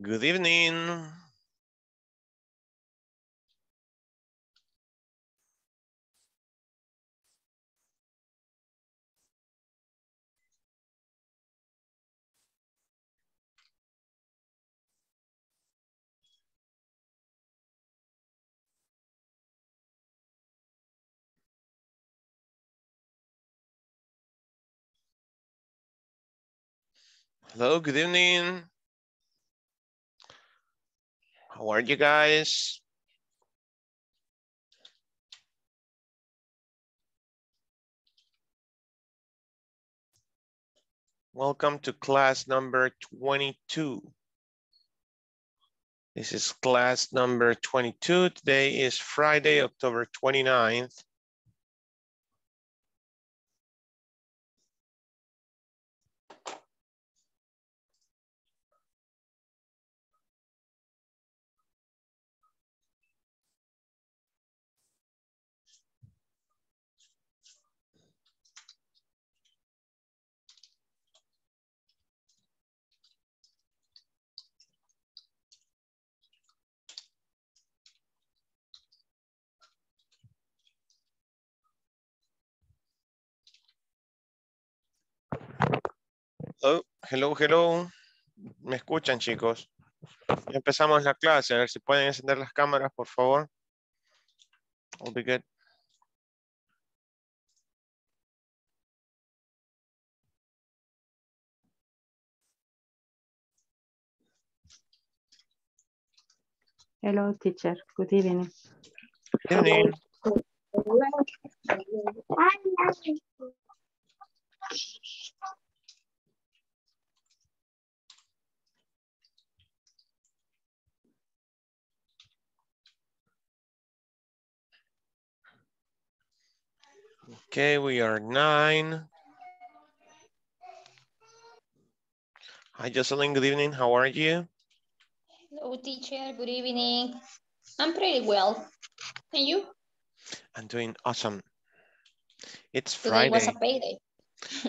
Good evening. Hello, good evening. How are you guys? Welcome to class number 22. This is class number 22. Today is Friday, October 29th. Oh, hello, hello. ¿Me escuchan, chicos? Ya empezamos la clase. A ver si pueden encender las cámaras, por favor. I'll be good. Hello, teacher. Good evening. Good evening. Okay, we are 9. Hi, Jocelyn, good evening. How are you? Hello, teacher. Good evening. I'm pretty well. And you? I'm doing awesome. It's Friday. Today was a payday.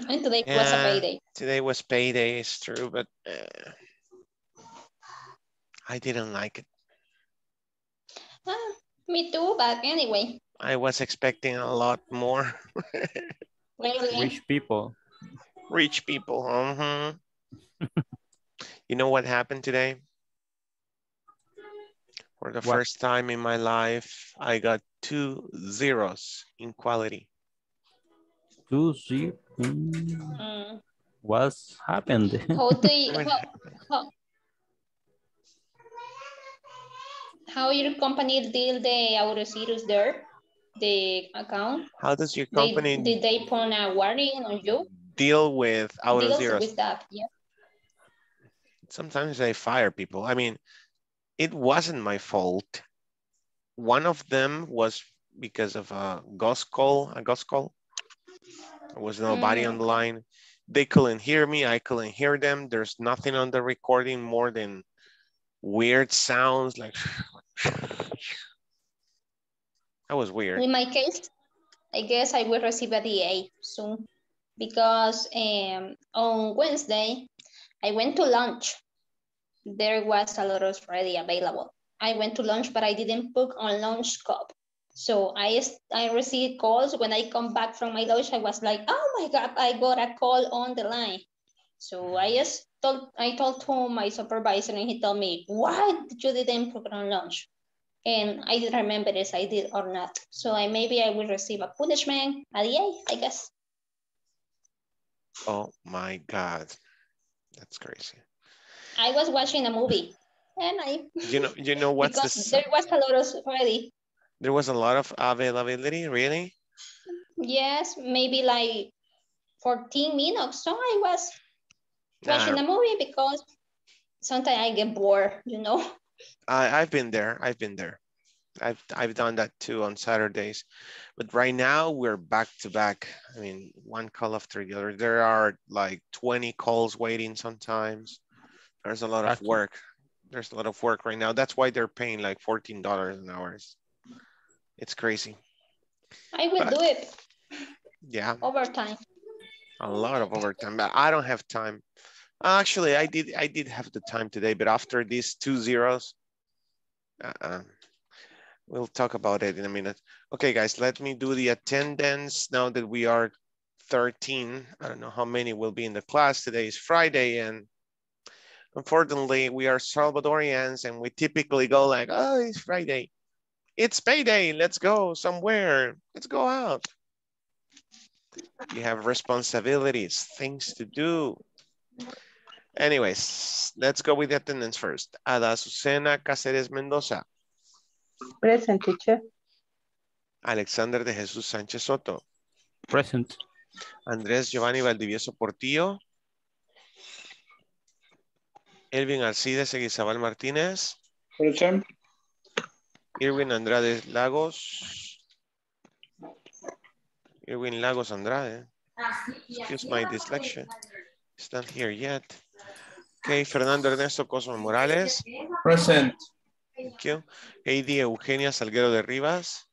And today was a payday. Today was payday, it's true, but I didn't like it. Me too, but anyway. I was expecting a lot more. Really? Rich people. Rich people, You know what happened today? For the first time in my life, I got 2 zeros in quality. 2 zeros? What's happened? How your company deal the Eurozeros there? The account. How does your company did they put a warning on you? Deal with our zeros. With that, yeah. Sometimes they fire people. I mean, it wasn't my fault. One of them was because of a ghost call. There was nobody on the line. They couldn't hear me. I couldn't hear them. There's nothing on the recording more than weird sounds like. That was weird. In my case, I guess I will receive a DA soon because on Wednesday, I went to lunch. There was a lot already available. I went to lunch, but I didn't book on lunch cup. So I received calls. When I come back from my lunch, I was like, oh my God, I got a call on the line. So I just told to my supervisor and he told me, why did you didn't book on lunch? And I didn't remember if I did or not. So maybe I will receive a punishment, a DA, I guess. Oh my God, that's crazy. I was watching a movie, and I. You know what's the. There was a lot of already. There was a lot of availability, really. Yes, maybe like 14 minutes. So I was watching a movie because sometimes I get bored, you know. I've been there. I've done that too on Saturdays, but right now we're back to back. I mean, one call after the other. There are like 20 calls waiting sometimes. There's a lot of work. There's a lot of work right now. That's why they're paying like $14 an hour. It's crazy. I will do it. Yeah. Overtime. A lot of overtime, but I don't have time. Actually, I did have the time today, but after these two zeros, we'll talk about it in a minute. Okay, guys, let me do the attendance now that we are 13. I don't know how many will be in the class. Today is Friday, and unfortunately, we are Salvadorians, and we typically go like, oh, it's Friday. It's payday. Let's go somewhere. Let's go out. You have responsibilities, things to do. Anyways, let's go with the attendance first. Ada Susana Caceres-Mendoza. Present, teacher. Alexander De Jesus Sánchez Soto. Present. Andres Giovanni Valdivieso Portillo. Elvin Alcides Eguizabal Martinez. Present. Irwin Andrade Lagos. Irwin Lagos Andrade. Excuse my dyslexia. It's not here yet. Okay, Fernando Ernesto Cosme Morales. Present. Thank you. Heidi Eugenia Salguero de Rivas.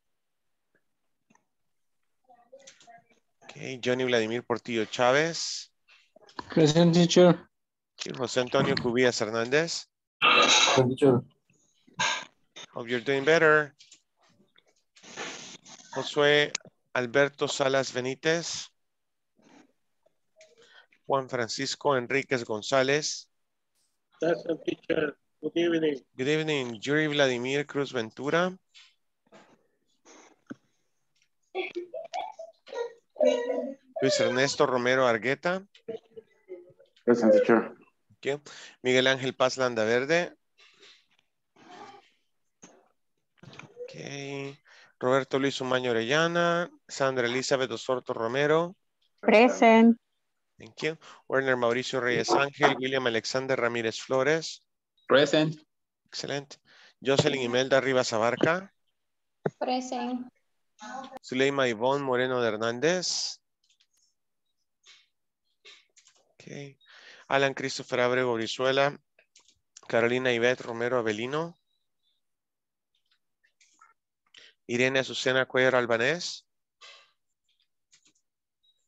Okay, Johnny Vladimir Portillo Chavez. Present, teacher. Jose Antonio Cubillas Hernandez. Present, teacher. Hope you're doing better. José Alberto Salas Benítez. Juan Francisco Enriquez González. Present, teacher. Good evening. Good evening. Yuri Vladimir Cruz Ventura. Luis Ernesto Romero Argueta. Present, teacher. Okay. Miguel Ángel Paz Landa Verde. Okay. Roberto Luis Umaño Orellana. Sandra Elizabeth Osorto Romero. Present. Thank you. Werner Mauricio Reyes Ángel. William Alexander Ramírez Flores. Present. Excellent. Jocelyn Imelda Rivas Abarca. Present. Suleyma Ivonne Moreno de Hernández. Okay. Alan Christopher Abrego Brizuela. Carolina Yvette Romero Avelino. Irene Azucena Cuéllar Albanes.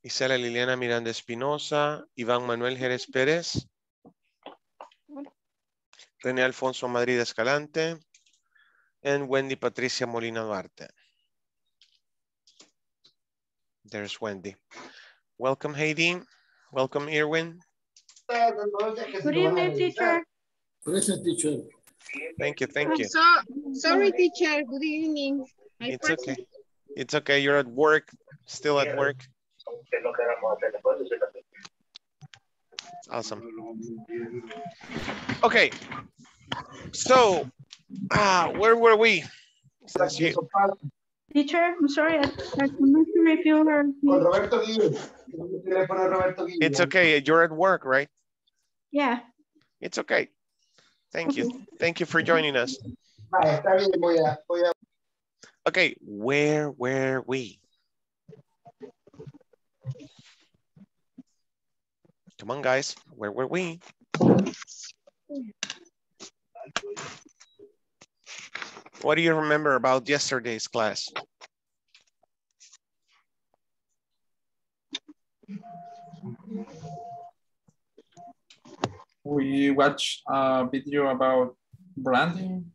Isela Liliana Miranda Espinosa. Ivan Manuel Jerez Pérez. René Alfonso Madrid Escalante, and Wendy Patricia Molina Duarte. There's Wendy. Welcome, Heidi. Welcome, Irwin. Good evening, teacher. Present, teacher. Thank you, thank you. So, sorry, teacher, good evening. It's okay. It's okay, you're at work, still at work. Awesome. Okay, so where were we? Teacher, I'm sorry, I'm not sure if you were. It's okay, you're at work, right? Yeah. It's okay. Thank you. Thank you for joining us. Okay, where were we? Come on, guys, where were we? What do you remember about yesterday's class? We watched a video about branding.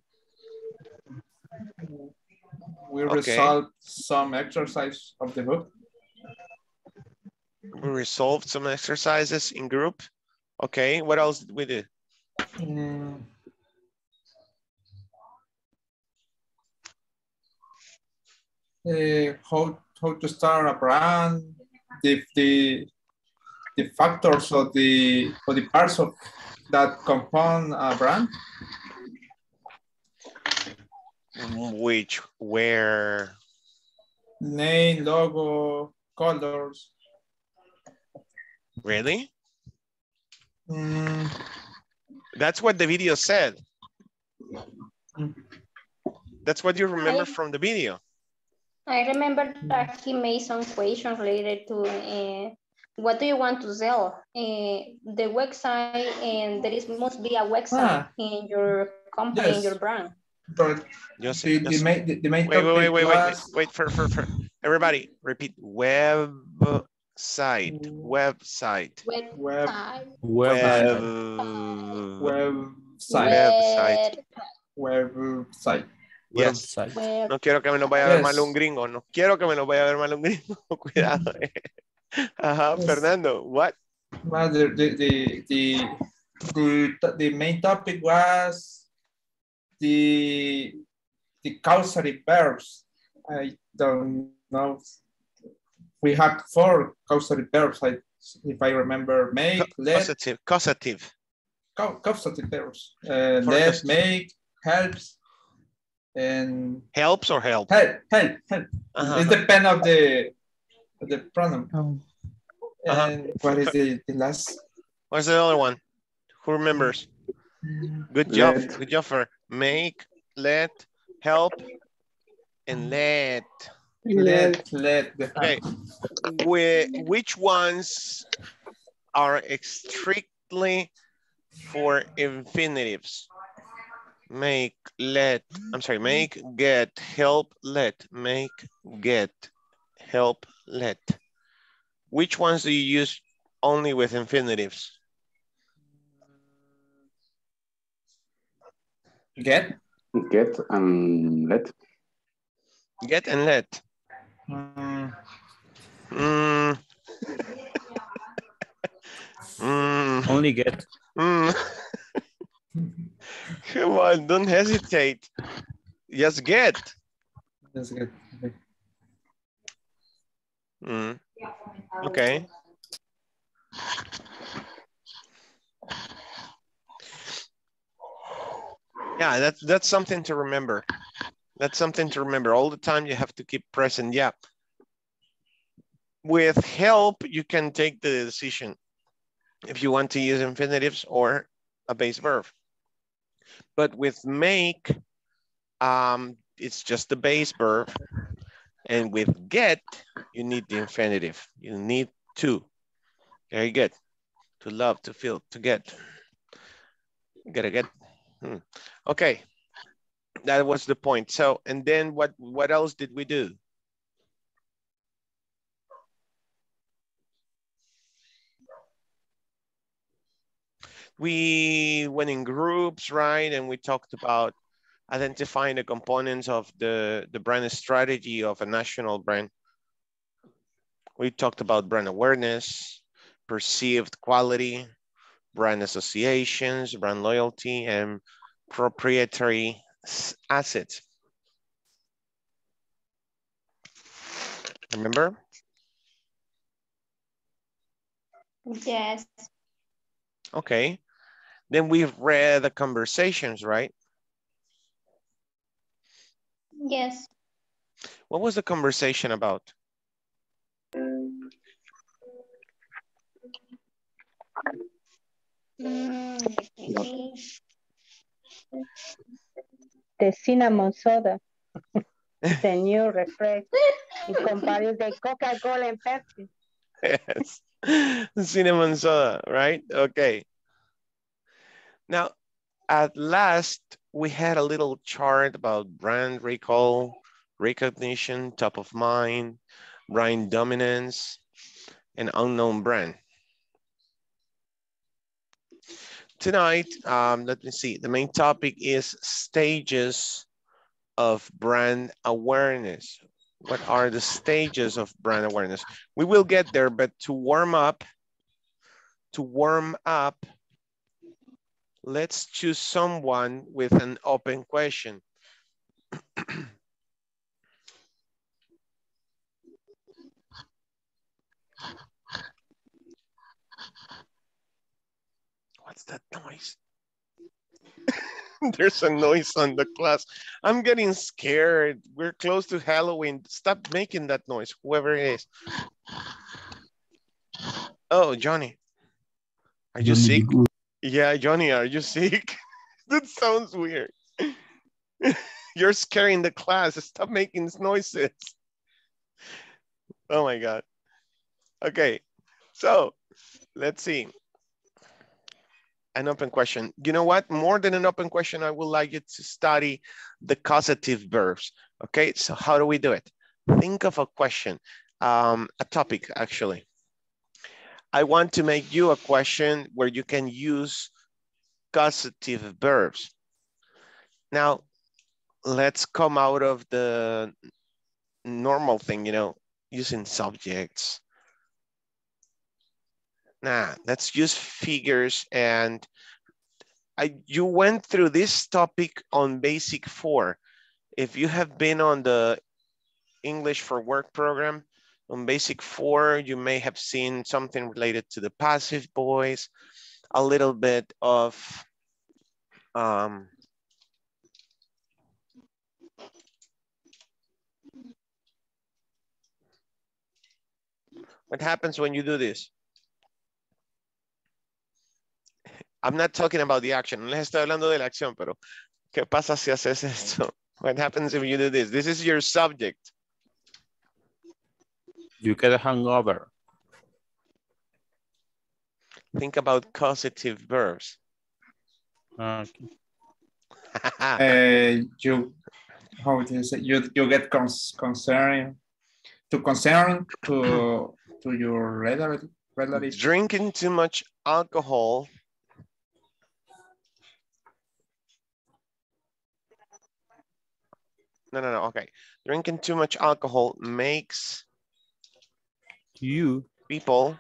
We resolved some exercise of the book. We resolved some exercises in group. Okay, what else did we do? How to start a brand, the factors of the parts of that compound a brand. Which were? Name, logo, colors. Really? That's what the video said. That's what you remember from the video. I remember that he made some question related to what do you want to sell? The website, and there is must be a website in your company, in your brand. But wait, wait, wait, wait, wait, wait, for everybody, repeat, web Site. Website. Website. Yes. Website. No quiero que me lo vaya a ver mal un gringo. No quiero que me lo vaya a ver mal un gringo. Cuidado. Ajá, yes. Fernando, what? Well, the main topic was the causative verbs. I don't know. We had 4 causative verbs, if I remember. Make, let. Causative verbs. Let, make, helps. And helps or help? Help. Uh-huh. It depends on the pronoun. Oh. Uh-huh. And what is the last? What's the other one? Who remembers? Good job. Let. Good job for make, let, help, and let. Let. Okay. Which ones are strictly for infinitives? Make, let, I'm sorry, make, get, help, let, make, get, help, let. Which ones do you use only with infinitives? Get and let. Get and let. Only get. Come on, don't hesitate. Just get. Just get. Okay. Yeah, that's something to remember. That's something to remember. All the time you have to keep present. Yeah. With help, you can take the decision if you want to use infinitives or a base verb. But with make, it's just the base verb. And with get, you need the infinitive. You need to. Very good. To love, to feel, to get. Gotta get. Okay. That was the point. So, and then what else did we do? We went in groups, right? And we talked about identifying the components of the brand strategy of a national brand. We talked about brand awareness, perceived quality, brand associations, brand loyalty, and proprietary assets. Remember? Yes. Okay. Then we've read the conversations, right? Yes. What was the conversation about? The cinnamon soda, the new refresh, in comparison to Coca-Cola and Pepsi. Yes. Cinnamon soda, right? Okay. Now, at last, we had a little chart about brand recall, recognition, top of mind, brand dominance, and unknown brand. Tonight, let me see, the main topic is stages of brand awareness. What are the stages of brand awareness? We will get there, but to warm up, let's choose someone with an open question. What's that noise? There's a noise on the class. I'm getting scared. We're close to Halloween. Stop making that noise, whoever it is. Oh, Johnny, are you sick? Yeah, Johnny, are you sick? That sounds weird. You're scaring the class. Stop making noises. Oh my God. Okay, so let's see. An open question. You know what? More than an open question, I would like you to study the causative verbs. Okay, so how do we do it? Think of a question, a topic actually. I want to make you a question where you can use causative verbs. Now, let's come out of the normal thing, you know, using subjects. Now, let's use figures. And you went through this topic on basic 4. If you have been on the English for Work program, on basic 4, you may have seen something related to the passive voice, a little bit of what happens when you do this? I'm not talking about the action. No les estoy hablando de la acción, pero ¿qué pasa si haces esto? What happens if you do this? This is your subject. You get a hangover. Think about causative verbs. Okay. How do you say? You get concerned. To concern to your relatives. Drinking too much alcohol. No, okay. Drinking too much alcohol makes you people.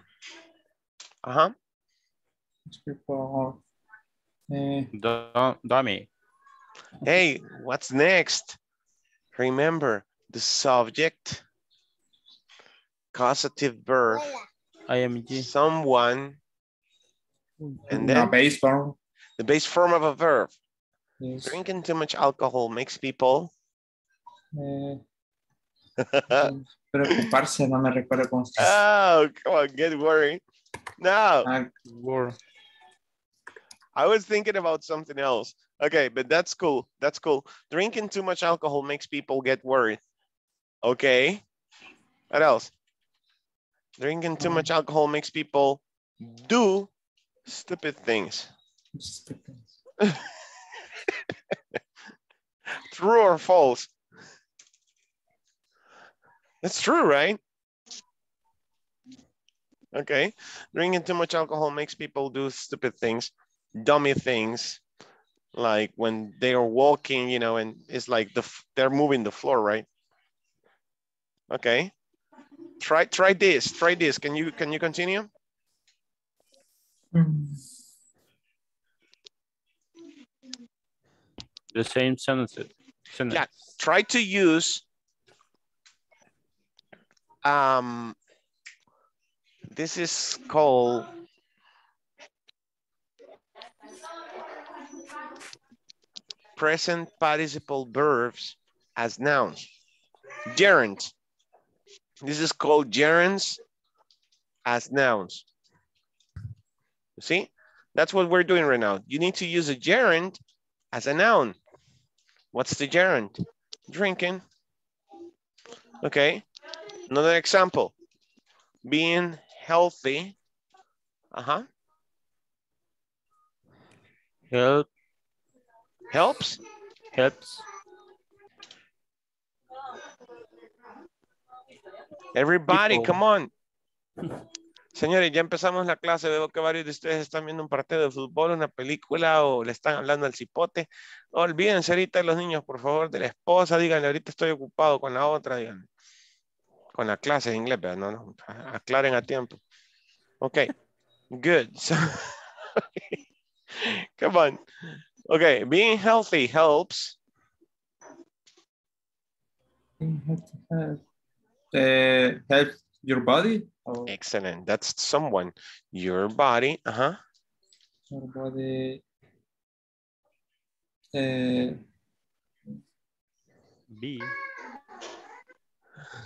Dummy. Hey, what's next? Remember the subject. Causative verb, IMG. Someone, and then base form. The base form of a verb. Yes. Drinking too much alcohol makes people. Preocuparse, no me recuerdo cómo está. Oh, come on, get worried. No. I was thinking about something else. Okay, but that's cool. That's cool. Drinking too much alcohol makes people get worried. Okay. What else? Drinking too much alcohol makes people do stupid things. True or false? That's true, right? Okay. Drinking too much alcohol makes people do stupid things, dummy things, like when they are walking, you know, and it's like they're moving the floor, right? Okay. Try this. Can you continue? The same sentence. Yeah, try to use this is called present participle verbs as nouns. Gerunds. This is called gerunds as nouns. You see, that's what we're doing right now. You need to use a gerund as a noun. What's the gerund? Drinking. Okay. Another example, being healthy. Helps. Everybody, people. Come on. Señores, ya empezamos la clase. Veo que varios de ustedes están viendo un partido de fútbol, una película o le están hablando al cipote. No olvídense ahorita de los niños, por favor, de la esposa. Díganle, ahorita estoy ocupado con la otra. Díganle. Con la clase de inglés, ¿verdad? No, aclaren a tiempo. Okay, good. So, come on. Okay, being healthy helps. Help your body. Oh. Excellent. That's someone. Your body. Your body.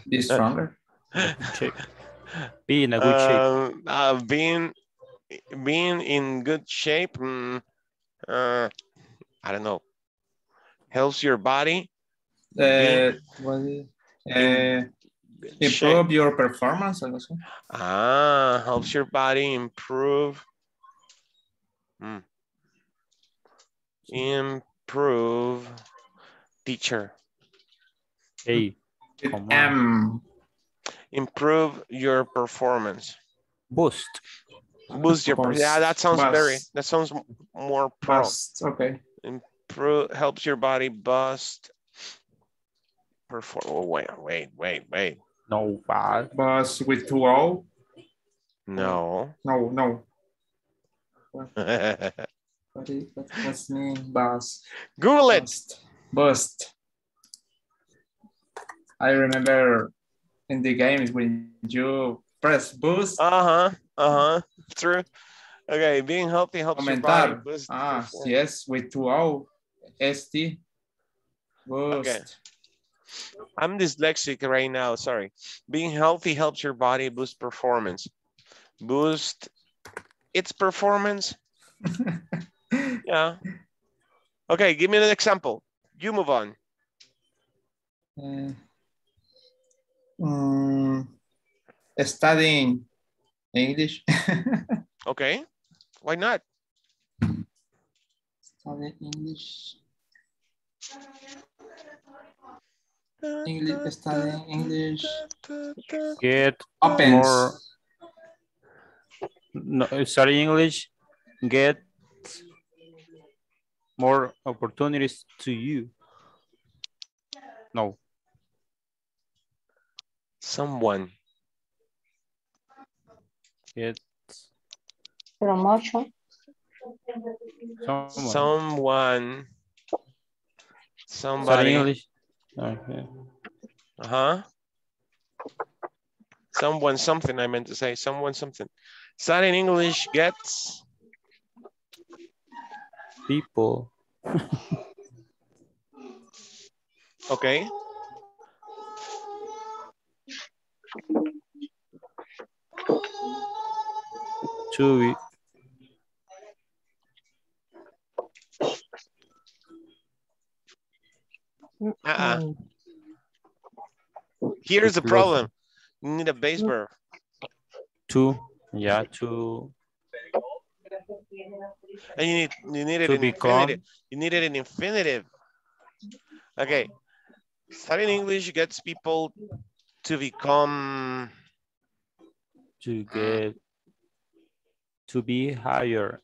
Be stronger. Be in a good shape. Being in good shape. I don't know. Helps your body. Improve your performance. Helps your body improve. Improve. Teacher. Improve your performance. Boost. Boost your pulse. Yeah, that sounds that sounds more pro. Bust. Okay. Improve helps your body bust. Perform. Oh, wait. No, bust with 2O. No. What's name? Bust. Google it. Bust. I remember in the games when you press boost. True. Okay, being healthy helps your body boost. Yes, with 2O. ST. Boost. Okay. I'm dyslexic right now, sorry. Being healthy helps your body boost performance. Boost its performance? Yeah. Okay, give me an example. You move on. Studying English. Okay, why not? Study English, studying English. Get opens. More. No, study English. Get more opportunities to you. No. Someone. Get promotion. Someone. Somebody. Study English. Okay. Someone something, I meant to say. Someone something. Studying English gets people. Okay. To it. Here's the problem. You need a base verb. To, yeah, to. And you need it in infinitive. You need it in infinitive. Okay. Studying English gets people to become. To get. To be higher.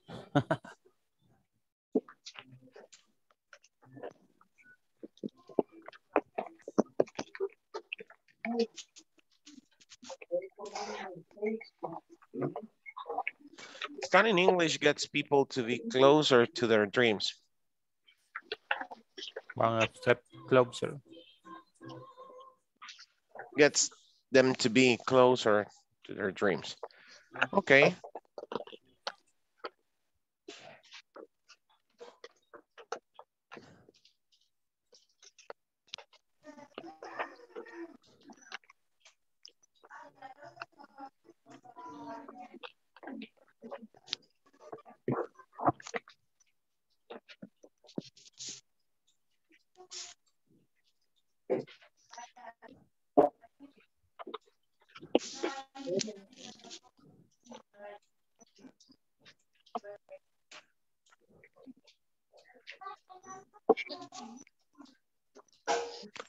Studying English gets people to be closer to their dreams. One step closer. Gets them to be closer to their dreams. Okay.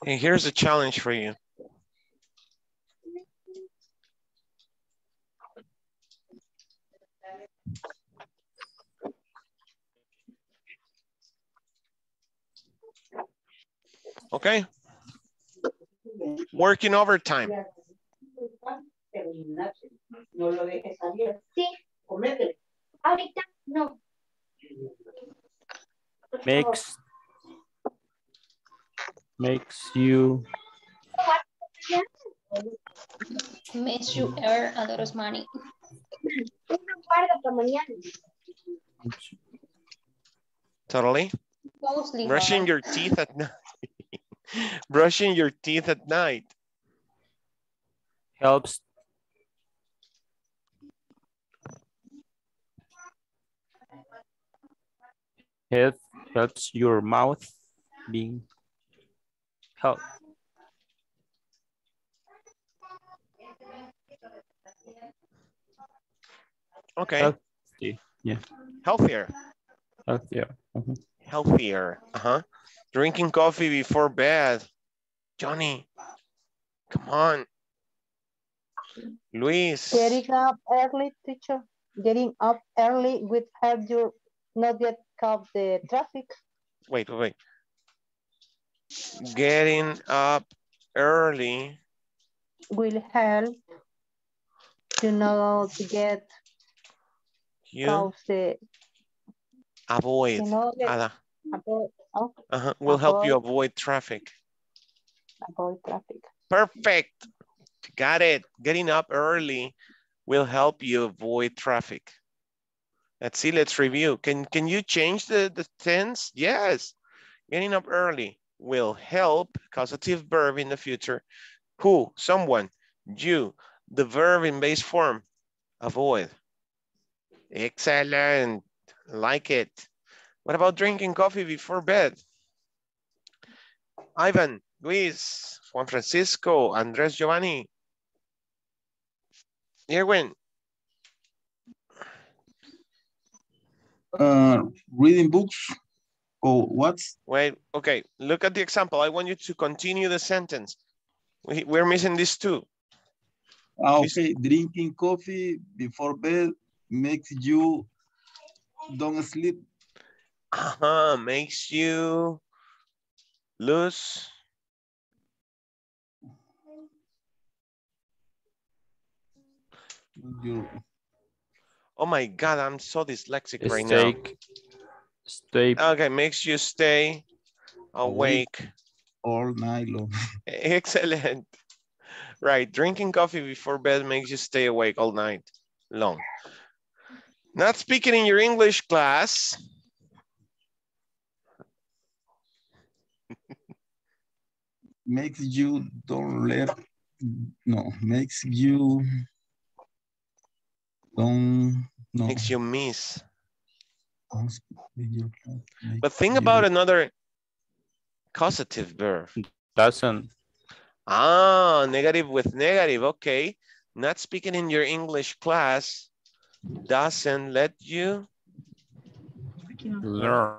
And here's a challenge for you. Okay. Working overtime. Makes you. Makes you earn a lot of money. Totally. Mostly brushing your teeth at night. Brushing your teeth at night helps. It helps your mouth being healthy. Okay. Healthy. Yeah. Healthier. Healthier. Healthier. Drinking coffee before bed. Johnny, come on. Luis. Getting up early, teacher. Getting up early with have you not yet caught the traffic. Wait. Getting up early will help you know to get you the, avoid you know, Ada. Avoid, okay. Will help you avoid traffic. Avoid traffic. Perfect. Got it. Getting up early will help you avoid traffic. Let's see, let's review. Can you change the tense? Yes. Getting up early will help causative verb in the future. Who, someone, you, the verb in base form, avoid. Excellent. Like it. What about drinking coffee before bed? Ivan, Luis, Juan Francisco, Andres Giovanni, Irwin. Reading books or what? Wait, okay, look at the example. I want you to continue the sentence. We're missing these two. Okay, drinking coffee before bed makes you don't sleep. Makes you lose. Oh my God, I'm so dyslexic right now. Stay. Okay, makes you stay awake all night long. Excellent. Right, drinking coffee before bed makes you stay awake all night long. Not speaking in your English class. Makes you don't let, no, makes you don't, no. Makes you miss. But think about another causative verb. Doesn't. Negative with negative, okay. Not speaking in your English class doesn't let you learn.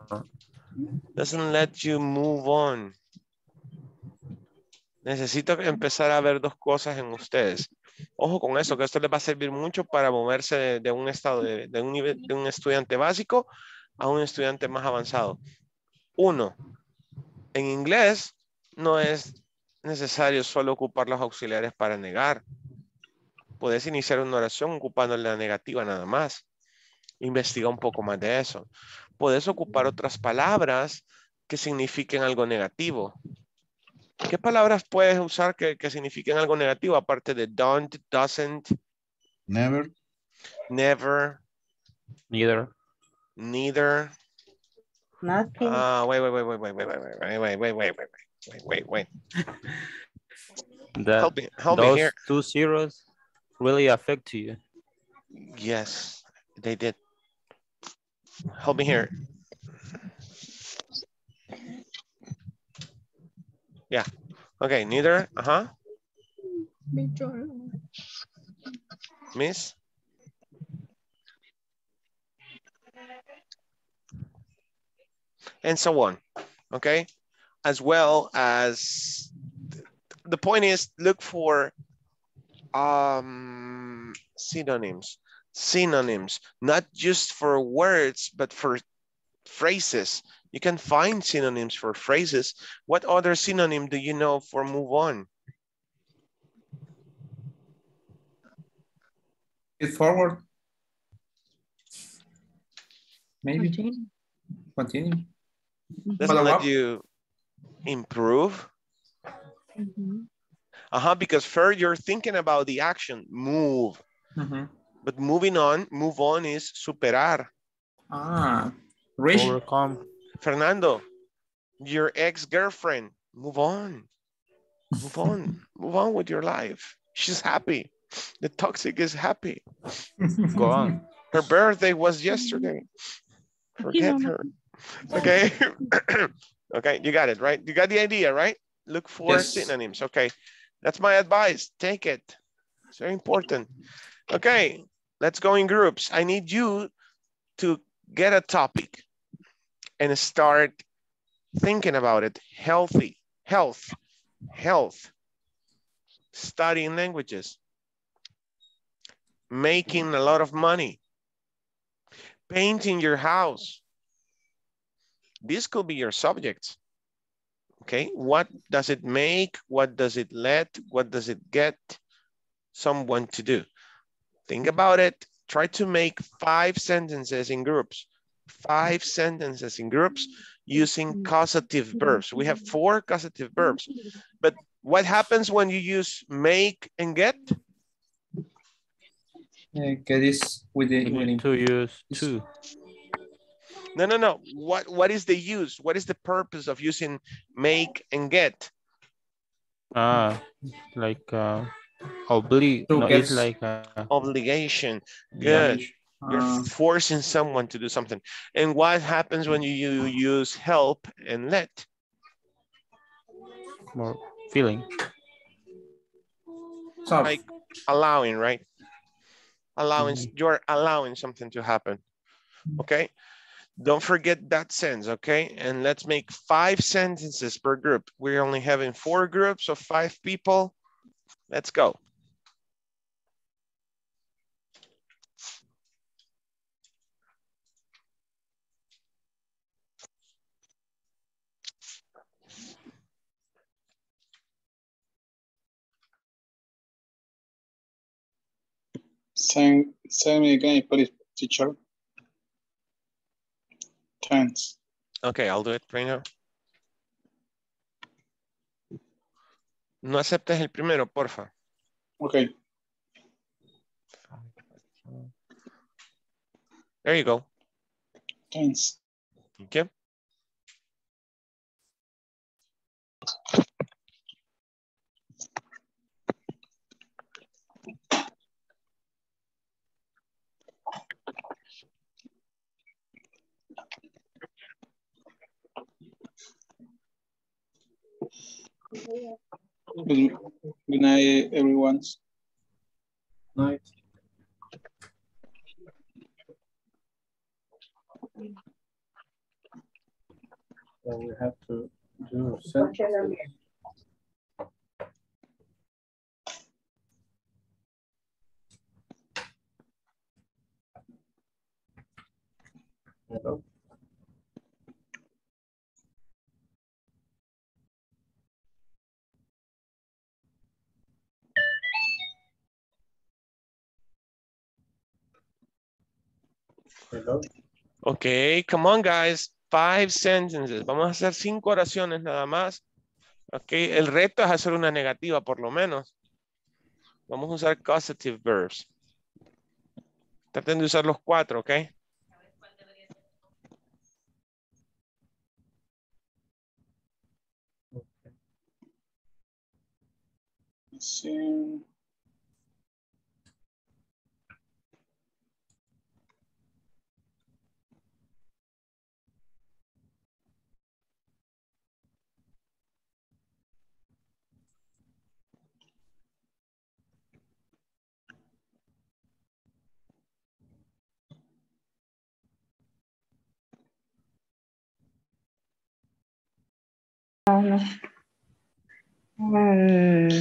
Doesn't let you move on. Necesito empezar a ver dos cosas en ustedes. Ojo con eso, que esto les va a servir mucho para moverse de un estado, de un nivel, de un estudiante básico a un estudiante más avanzado. Uno, en inglés no es necesario solo ocupar los auxiliares para negar. Puedes iniciar una oración ocupando la negativa nada más. Investiga un poco más de eso. Puedes ocupar otras palabras que signifiquen algo negativo. ¿Qué palabras puedes usar que signifiquen algo negativo aparte de don't, doesn't? Never. Never. Neither. Neither. Nothing. Wait. Help me here. Those two zeros really affect you. Yes, they did. Help me here. Yeah. Okay. Neither. Miss. And so on. Okay. As well as the point is, look for synonyms. Synonyms, not just for words, but for phrases. You can find synonyms for phrases. What other synonym do you know for move on? It's forward. Maybe. Continue. Doesn't let you improve. Because first you're thinking about the action, move. But moving on, move on is superar. Overcome. Fernando, your ex-girlfriend, move on. Move on. Move on with your life. She's happy. The toxic is happy. Go on. Her birthday was yesterday. Forget her. Okay. Okay, you got it, right? You got the idea, right? Look for synonyms. Okay. That's my advice. Take it. It's very important. Okay, let's go in groups. I need you to get a topic and start thinking about it. Healthy, health, studying languages, making a lot of money, painting your house. This could be your subject, okay? What does it make? What does it let? What does it get someone to do? Think about it. Try to make 5 sentences in groups. 5 sentences in groups using causative verbs. We have 4 causative verbs. But what happens when you use make and get? Get is within to use two. No. What is the use? What is the purpose of using make and get? Obligation. Good. You're forcing someone to do something. And what happens when you use help and let? More feeling. So like allowing, right? Allowing, you're allowing something to happen, okay? Don't forget that sense, okay? And let's make 5 sentences per group. We're only having 4 groups of 5 people. Let's go. Send me again, please, teacher. Thanks. Okay, I'll do it right now. No aceptes el primero, porfa. Okay. There you go. Thanks. Okay. Good night, everyone. Night. So we have to do something. Hello. Hello. Okay, come on guys, 5 sentences. Vamos a hacer 5 oraciones nada más. Okay, el reto es hacer una negativa por lo menos. Vamos a usar causative verbs. Traten de usar los 4, ¿ok? Sí.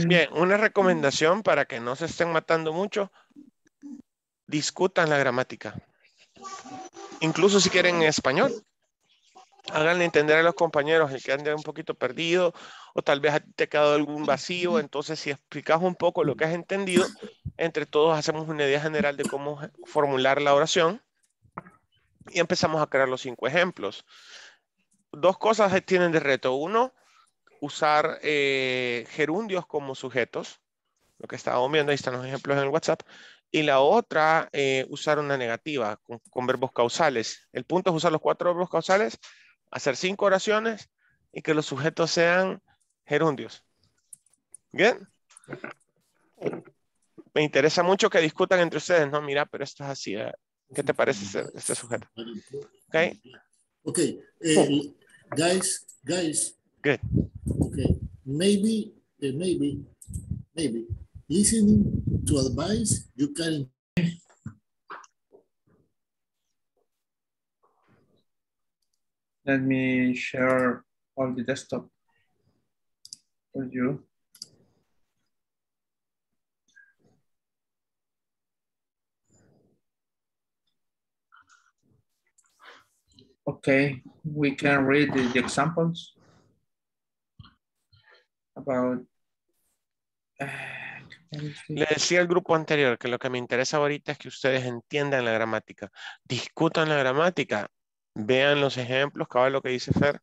Bien, una recomendación para que no se estén matando mucho, discutan la gramática. Incluso si quieren en español, háganle entender a los compañeros el que anda un poquito perdido o tal vez te ha quedado algún vacío. Entonces, si explicas un poco lo que has entendido, entre todos hacemos una idea general de cómo formular la oración y empezamos a crear los 5 ejemplos. 2 cosas tienen de reto. 1, usar gerundios como sujetos. Lo que estábamos viendo, ahí están los ejemplos en el WhatsApp. Y la otra, usar una negativa con verbos causales. El punto es usar los 4 verbos causales, hacer 5 oraciones y que los sujetos sean gerundios. ¿Bien? Me interesa mucho que discutan entre ustedes. No, mira, pero esto es así. ¿Qué te parece este sujeto? ¿Ok? Ok. Guys. Good. Okay. Maybe. Listening to advice, you can. Let me share on the desktop for you. Okay, we can read the examples about... Le decía al grupo anterior que lo que me interesa ahorita es que ustedes entiendan la gramática, discutan la gramática, vean los ejemplos, cabal lo que dice Fer,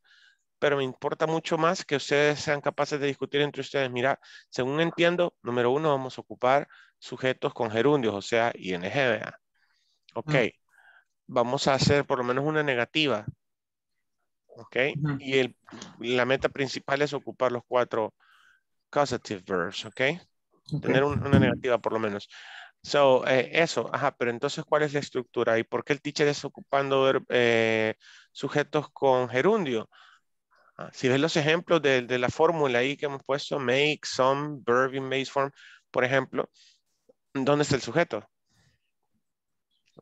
pero me importa mucho más que ustedes sean capaces de discutir entre ustedes. Mira, según entiendo, número uno, vamos a ocupar sujetos con gerundios, o sea, ING, ¿verdad? Ok, vamos a hacer por lo menos una negativa, ok, y la meta principal es ocupar los 4 causative verbs, ok, tener una negativa por lo menos. So, eso, ajá, pero entonces, ¿cuál es la estructura? ¿Y por qué el teacher está ocupando sujetos con gerundio? Si ves los ejemplos de la fórmula ahí que hemos puesto, make, some, verb in base form, por ejemplo, ¿dónde está el sujeto?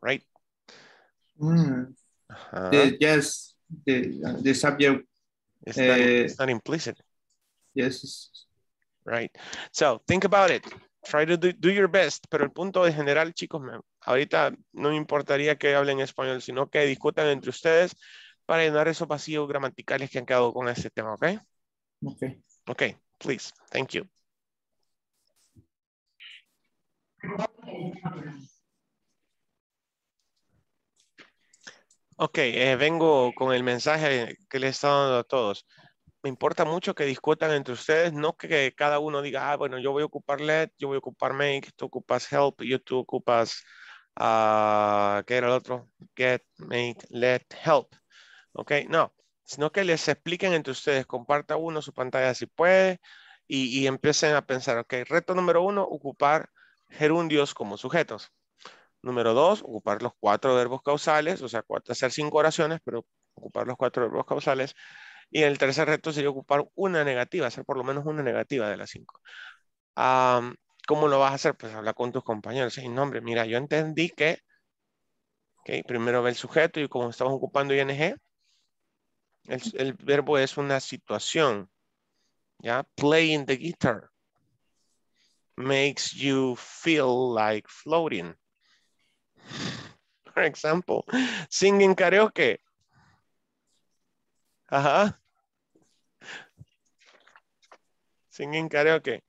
Right? Yes, the subject. It's not implicit. Yes. Right. So, think about it. Try to do your best, pero el punto de general, chicos, ahorita no me importaría que hablen español, sino que discutan entre ustedes para llenar esos vacíos gramaticales que han quedado con este tema, ¿ok? Ok, please, thank you. Ok, vengo con el mensaje que les he estado dando a todos. Me importa mucho que discutan entre ustedes, no que cada uno diga, ah, bueno, yo voy a ocupar let, yo voy a ocupar make, tú ocupas help, tú ocupas, ¿qué era el otro? Get, make, let, help. Ok, no, sino que les expliquen entre ustedes, comparta uno su pantalla si puede y empiecen a pensar, ok, reto número 1, ocupar gerundios como sujetos. Número 2, ocupar los 4 verbos causales, o sea, hacer 5 oraciones, pero ocupar los 4 verbos causales. Y el tercer reto sería ocupar una negativa, hacer por lo menos una negativa de las 5. ¿Cómo lo vas a hacer? Pues habla con tus compañeros. Y no, hombre, mira, yo entendí que okay, primero ve el sujeto y como estamos ocupando ING, el verbo es una situación. ¿Ya? Playing the guitar makes you feel like floating. For example, singing karaoke. Ajá. Singing karaoke.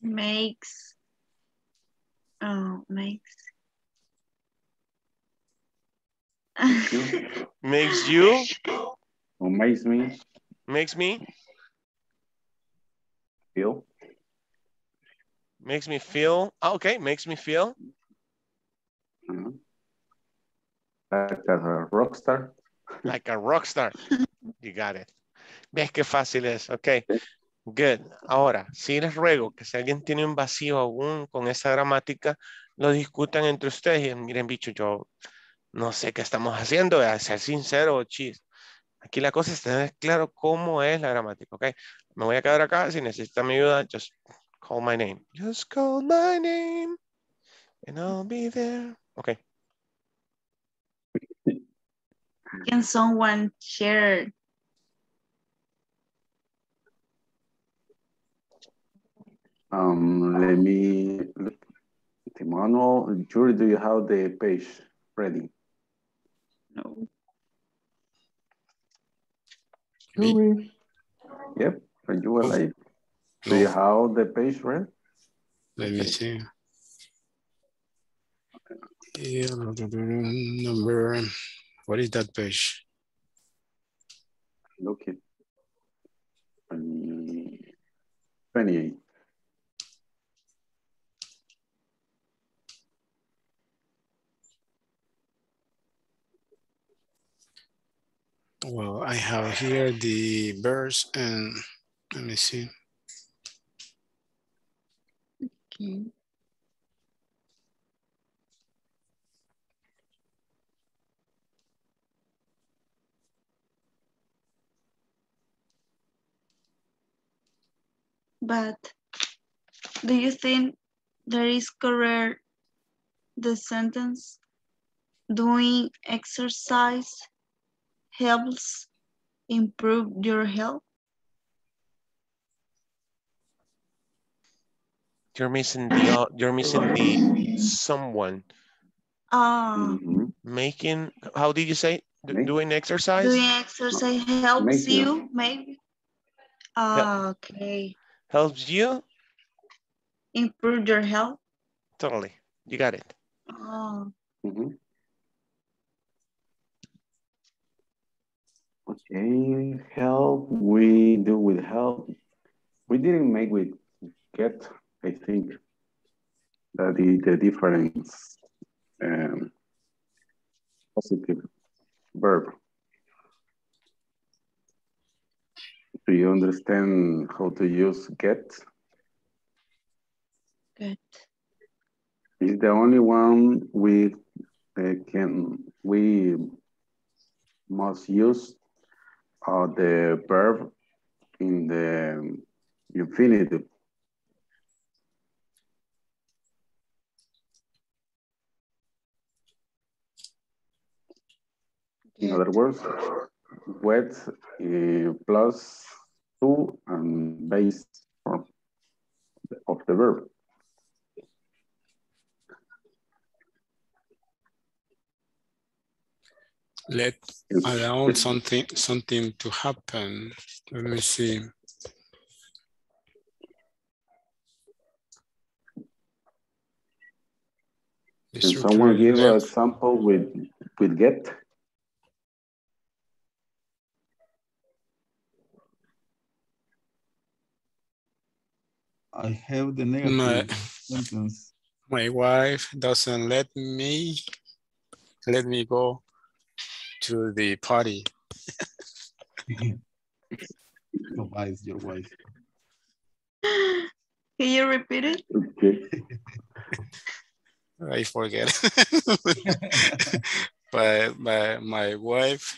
Makes. Makes you. Or makes me. Makes me. Feel. Makes me feel. Oh, okay, makes me feel. Like a rock star. Like a rock star. You got it. ¿Ves qué fácil es? Ok. Good. Ahora, sí les ruego que si alguien tiene un vacío aún con esa gramática, lo discutan entre ustedes. Y miren, bicho, yo no sé qué estamos haciendo. A ser sincero, chis. Aquí la cosa es tener claro cómo es la gramática. Ok. Me voy a quedar acá. Si necesitan mi ayuda, just call my name. Just call my name. And I'll be there. Ok. Can someone share? Let me look at the manual. Julie, do you have the page ready? No. Julie. Yep. Are you alive? Do you have the page ready? Let me see. Yeah, number. What is that page? Look it. 28. Well, I have here the verse and let me see. Okay. But do you think there is correct the sentence doing exercise helps improve your health? You're missing the someone. Making, how did you say? Okay. Doing exercise? Doing exercise helps you, maybe. Okay. Helps you? Improve your health. Totally. You got it. Oh. Mm-hmm. Okay, help, we do with help. We didn't make with get, I think, that is the difference, positive verb. Do you understand how to use get? Get. It's the only one we must use the verb in the infinitive. In other words, wet plus to and base form of the verb. Let allow something to happen. Let me see. Can someone give a sample with get? I have the negative sentence. My wife doesn't let me go to the party. Your wife, your wife. Can you repeat it? Okay. I forget. But my wife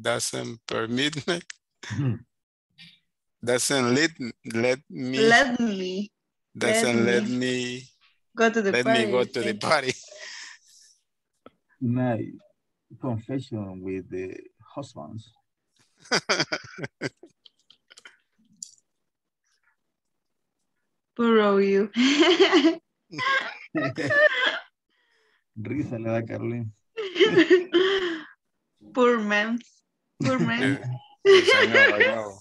doesn't permit me. Doesn't let me go to the party. Go to the party. My confession with the husbands. Poor you. Risa le da Carolina. Poor man. Poor man. Yes, I know.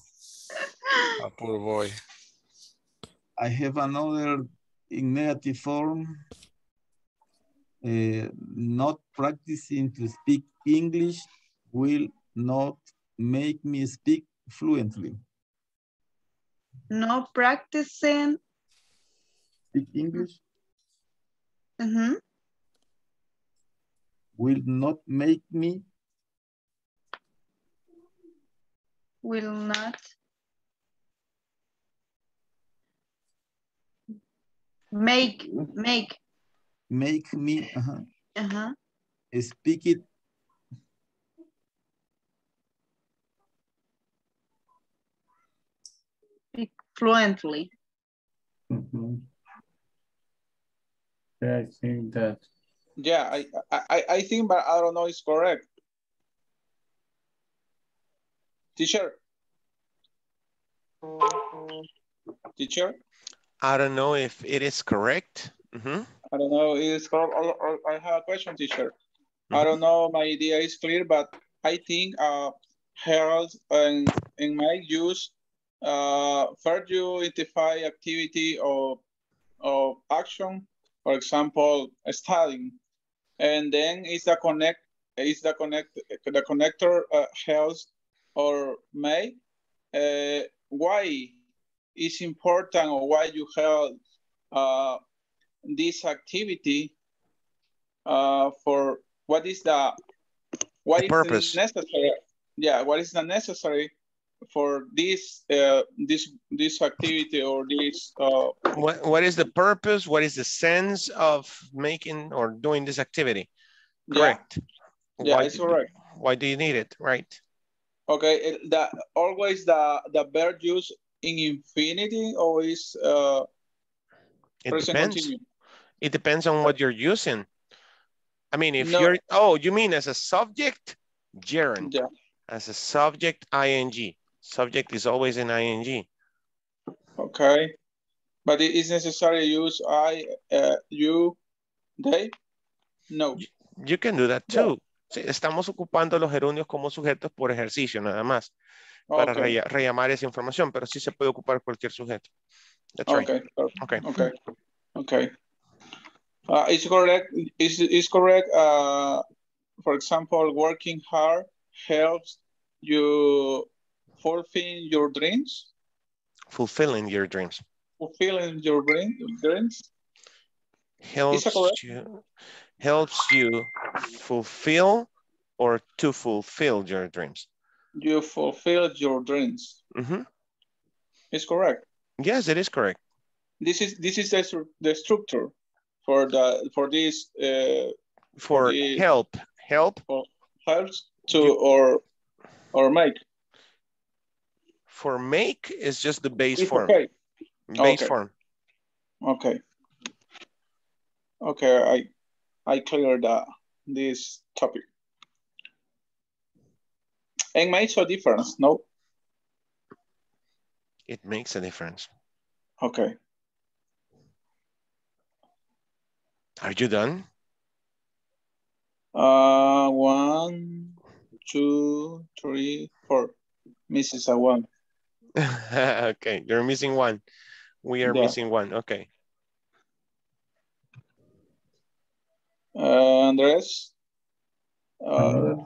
A poor boy. I have another in negative form. Not practicing to speak English will not make me speak fluently. Not practicing. Speak English. Mm-hmm. Will not make me. Will not. Make me speak it. Speak fluently. Mm-hmm. Yeah, I think that. Yeah, I think, but I don't know it's correct. Teacher. Teacher. I don't know if it is correct. Mm-hmm. I don't know if it's correct. I have a question, teacher. Mm-hmm. I don't know. My idea is clear, but I think Harold and Mike use for you identify activity or action. For example, studying, and then it's the connector helps or may. Why? Is important or why you held this activity for what is the what purpose is necessary? Yeah, what is the necessary for this this activity or this? What is the purpose? What is the sense of making or doing this activity? Correct. Yeah, it's correct. Why do you need it? Right. Okay. Always the verb use. In infinity or is it depends. Continue? It depends on what you're using. I mean, if you're you mean as a subject, gerund. Yeah. As a subject, ing. Subject is always in ing. Okay, but it is necessary to use you, they. No, you can do that too. Sí, estamos ocupando los gerundios como sujetos por ejercicio nada más, para rellamar esa información, pero sí se puede ocupar cualquier sujeto. That's right. Okay. Is correct. For example, working hard helps you fulfilling your dreams. Fulfilling your dreams. Helps you fulfill or to fulfill your dreams. You fulfilled your dreams. Mm-hmm. It's correct. Yes, it is correct. This is the structure for help. Helps to you, or make. For make is just the base form. Okay. Base form. Okay, I cleared this topic. It makes a difference, no? It makes a difference. Okay. Are you done? 1, 2, 3, 4. Misses a one. Okay, you're missing one. We are missing one, okay. Andres, you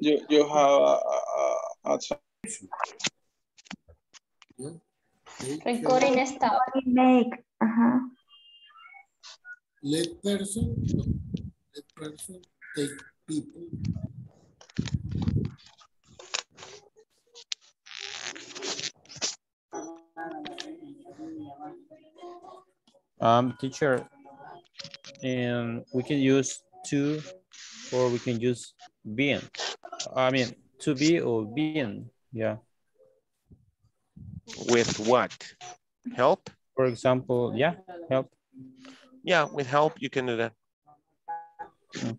have a recording stop. Make. Let person take people. Teacher. And we can use to, or we can use being. I mean, to be or being, yeah. With what? Help? For example, yeah, help. Yeah, with help, you can do that. Okay.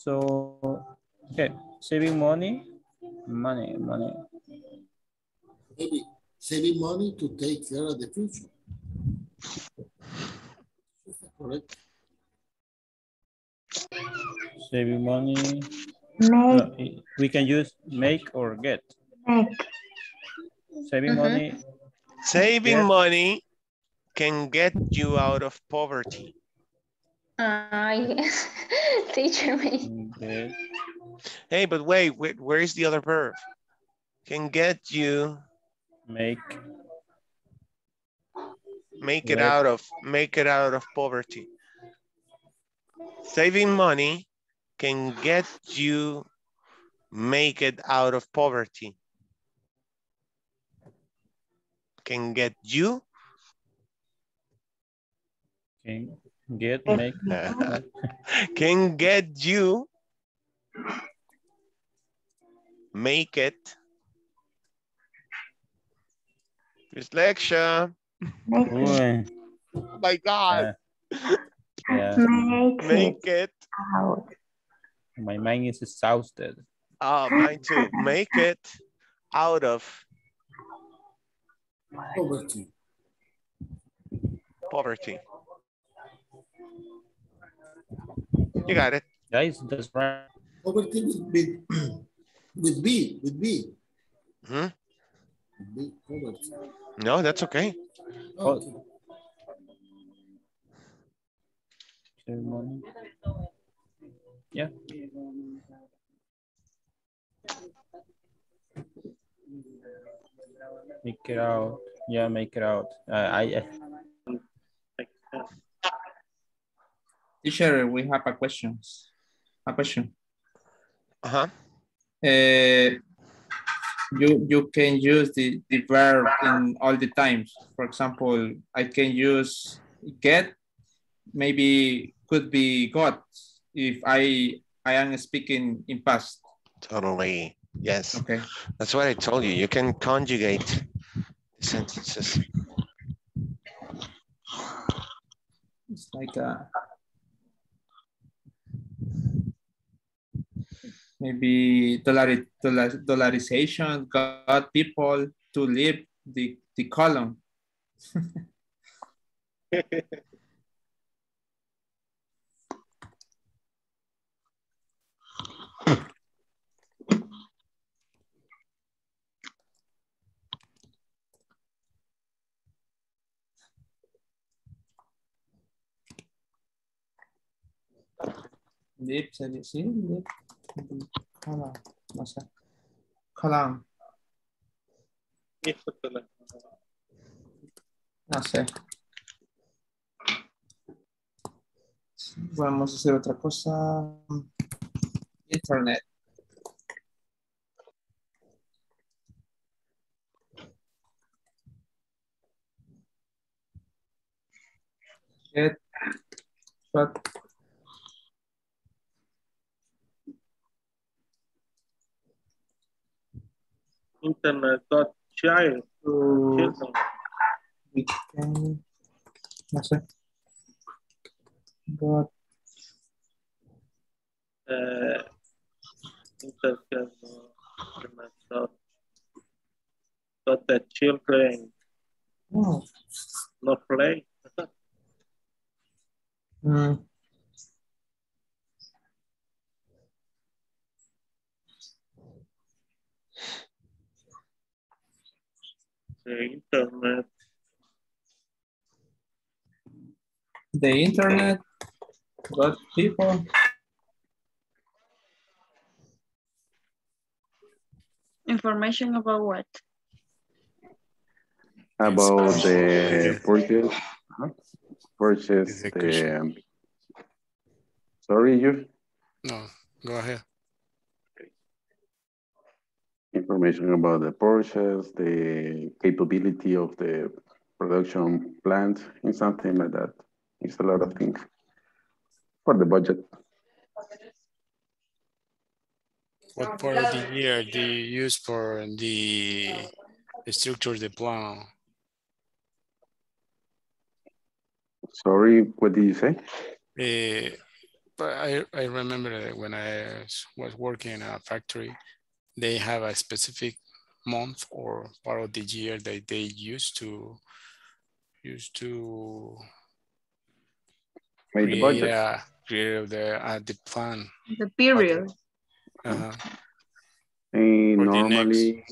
So, okay, saving money. Maybe saving money to take care of the future. Correct. Saving money. No, we can use make or get. Saving money. Saving money can get you out of poverty. Yes. Teacher me. Okay. Hey, but wait, where is the other verb? Can get you. Make it out of poverty. Saving money can get you make it out of poverty. Can get you make it. Dyslexia. Oh my God. Yeah. Make it out. My mind is exhausted. Mine too. Make it out of poverty. You got it. Guys, that's right. Poverty with B. Hmm? No, that's okay. Oh. Yeah. Make it out. Yeah, make it out. Teacher, we have a question. You can use the verb in all the times. For example, I can use get, maybe could be got if I am speaking in past. Totally, yes. Okay. That's what I told you. You can conjugate sentences. It's like maybe dollarization got people to leave the column. Lip, see, lip, kalang, masa, kalang. Ito talaga. No sé. Vamos a hacer otra cosa. Internet. Get, but, internet.child. Children. We can, no sé. But, but the children not play. The internet got people. Information about what? About the purchase. Purchase the. Sorry, you? No, go ahead. Okay. Information about the purchase, the capability of the production plant, and something like that. It's a lot of things for the budget. What part of the year do you use for the structure of the plan? Sorry, what did you say? I remember when I was working in a factory, they have a specific month or part of the year that they used to make the budget. Yeah, create the plan. The period. And for normally,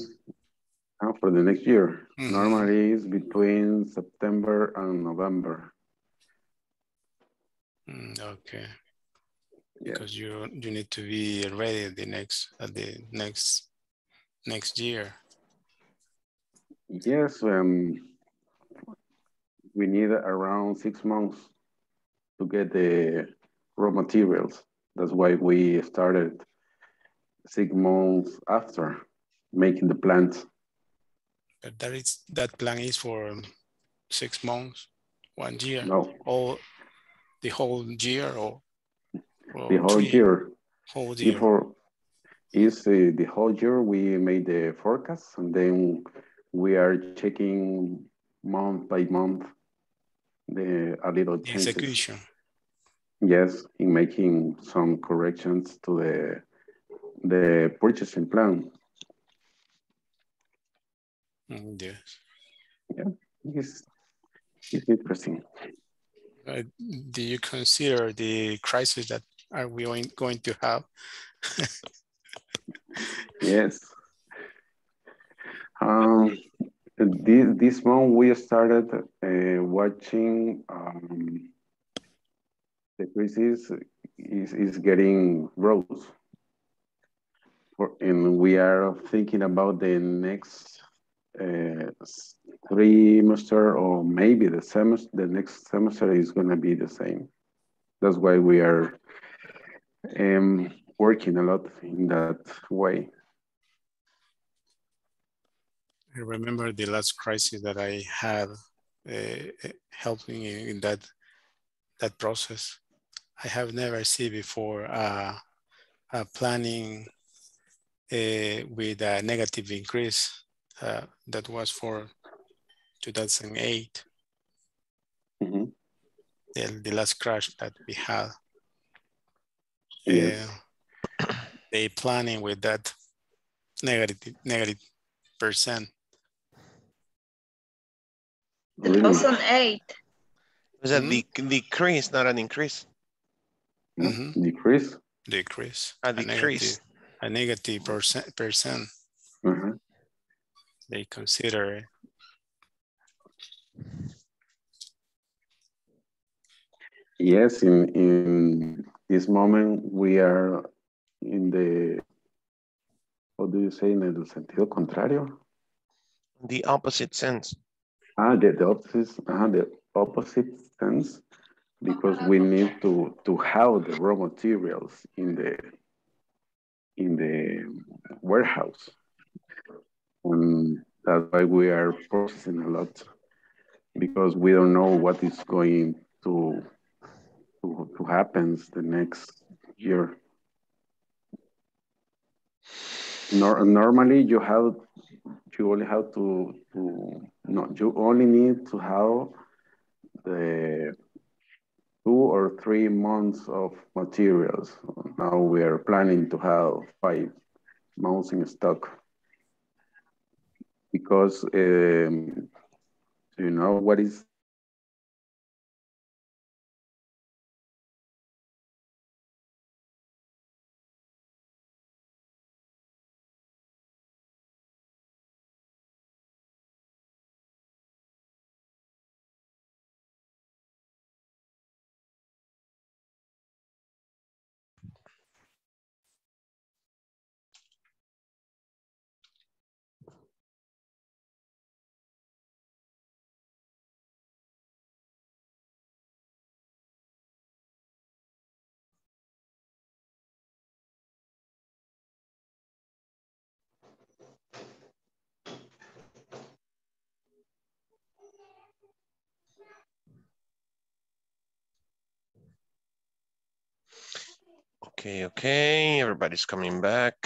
for the next year, normally it's between September and November. Okay. Yeah. Because you need to be ready at the next year. Yes, we need around 6 months to get the raw materials. That's why we started 6 months after making the plant. But that plan is for 6 months, 1 year, no, or the whole year, or the whole year. Whole year. Before is the whole year we made the forecast, and then we are checking month by month a little changes. Execution. Yes, in making some corrections to the purchasing plan. Yes. Yeah, it's interesting. Do you consider the crisis that are we going to have? Yes. This month we started watching the crisis is getting gross. And we are thinking about the next trimester, or maybe the semester. The next semester is going to be the same. That's why we are working a lot in that way. I remember the last crisis that I had helping in that process. I have never seen before a planning with a negative increase. That was for 2008, mm-hmm, the last crash that we had. Yeah, they planning with that negative %. 2008. Was that decrease, not an increase? Mm-hmm. Decrease. A decrease. A negative %. Mm-hmm. They consider it. Yes, in this moment we are in the, what do you say, in el sentido contrario? The opposite sense. Ah, the opposite sense, because we need to have the raw materials in the warehouse. And that's why we are processing a lot, because we don't know what is going to happen the next year. Normally you only need to have the 2 or 3 months of materials. Now we are planning to have 5 months in stock, because you know what is okay, okay, everybody's coming back.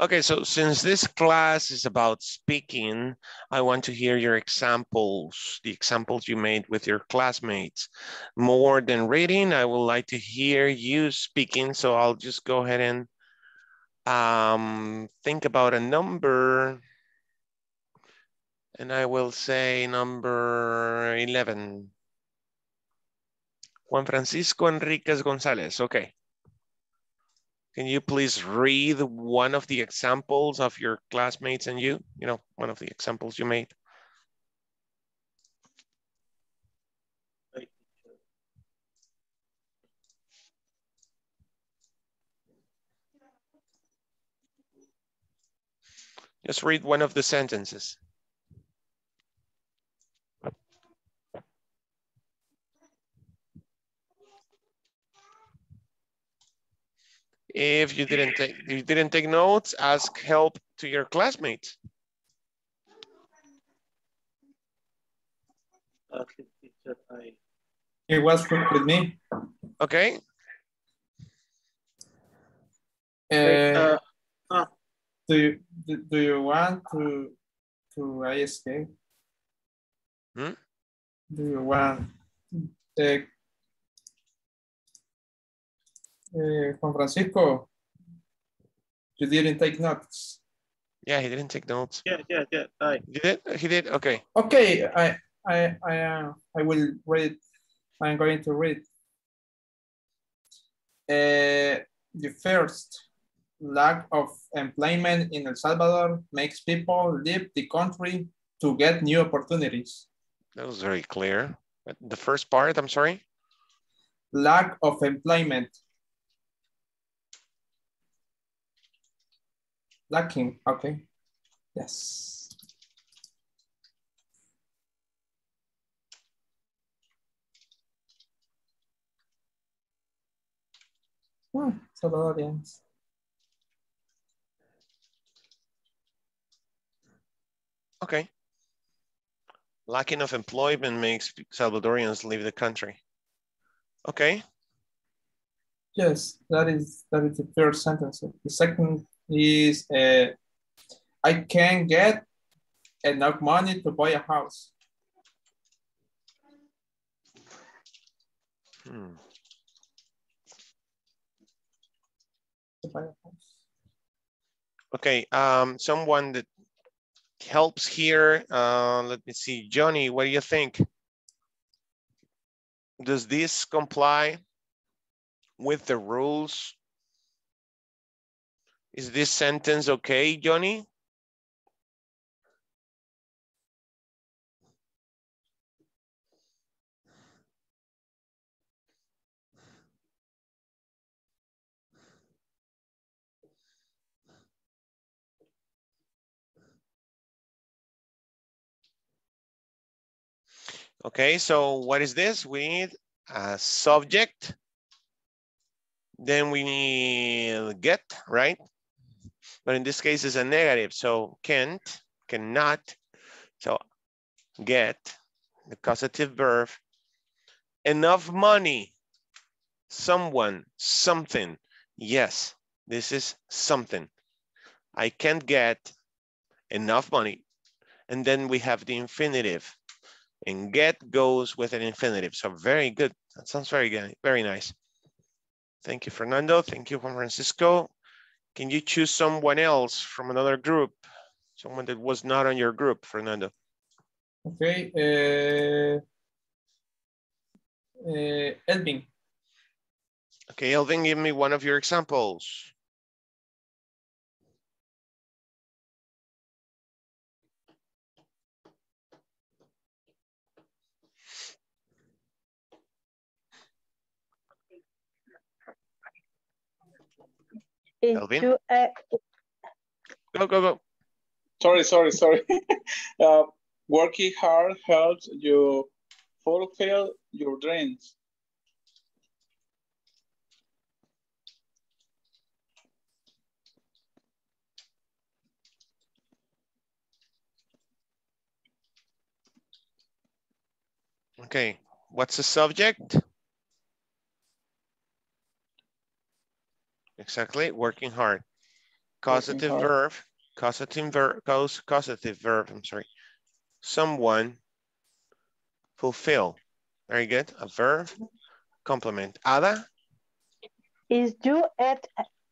Okay, so since this class is about speaking, I want to hear your examples, the examples you made with your classmates. More than reading, I would like to hear you speaking, so I'll just go ahead and think about a number, and I will say number 11. Juan Francisco Enriquez González, okay. Can you please read one of the examples of your classmates and you? You know, one of the examples you made. Just read one of the sentences. If you didn't take notes, ask help to your classmates. It was with me. Okay. Do you want to escape? Hmm? Do you want to take? Juan Francisco, you didn't take notes. Yeah, he didn't take notes. Yeah. He did. Okay. Okay, I will read. I'm going to read. The first, lack of employment in El Salvador makes people leave the country to get new opportunities. That was very clear. The first part, I'm sorry. Lack of employment. Lacking, okay, yes. Oh, Salvadorians. Okay. Lacking of employment makes Salvadorians leave the country. Okay. Yes, that is the first sentence. The second is I can get enough money to buy a house. To buy a house. Okay, someone that helps here. Let me see, Johnny, what do you think? Does this comply with the rules. Is this sentence okay, Johnny? Okay, so what is this? We need a subject. Then we need get, right? But in this case, it's a negative. So can't, cannot. So get, the causative verb. Enough money. Someone, something. Yes, this is something. I can't get enough money. And then we have the infinitive. And get goes with an infinitive. So very good. That sounds very good. Very nice. Thank you, Fernando. Thank you, Juan Francisco. Can you choose someone else from another group? Someone that was not on your group, Fernando. Okay. Elvin. Okay, Elvin, give me one of your examples. Elvin? Go, go, go. Sorry. Working hard helps you fulfill your dreams. Okay, what's the subject? Exactly, working hard. Causative verb, causative verb, I'm sorry. Someone, fulfill. Very good, a verb, complement. Ada? If you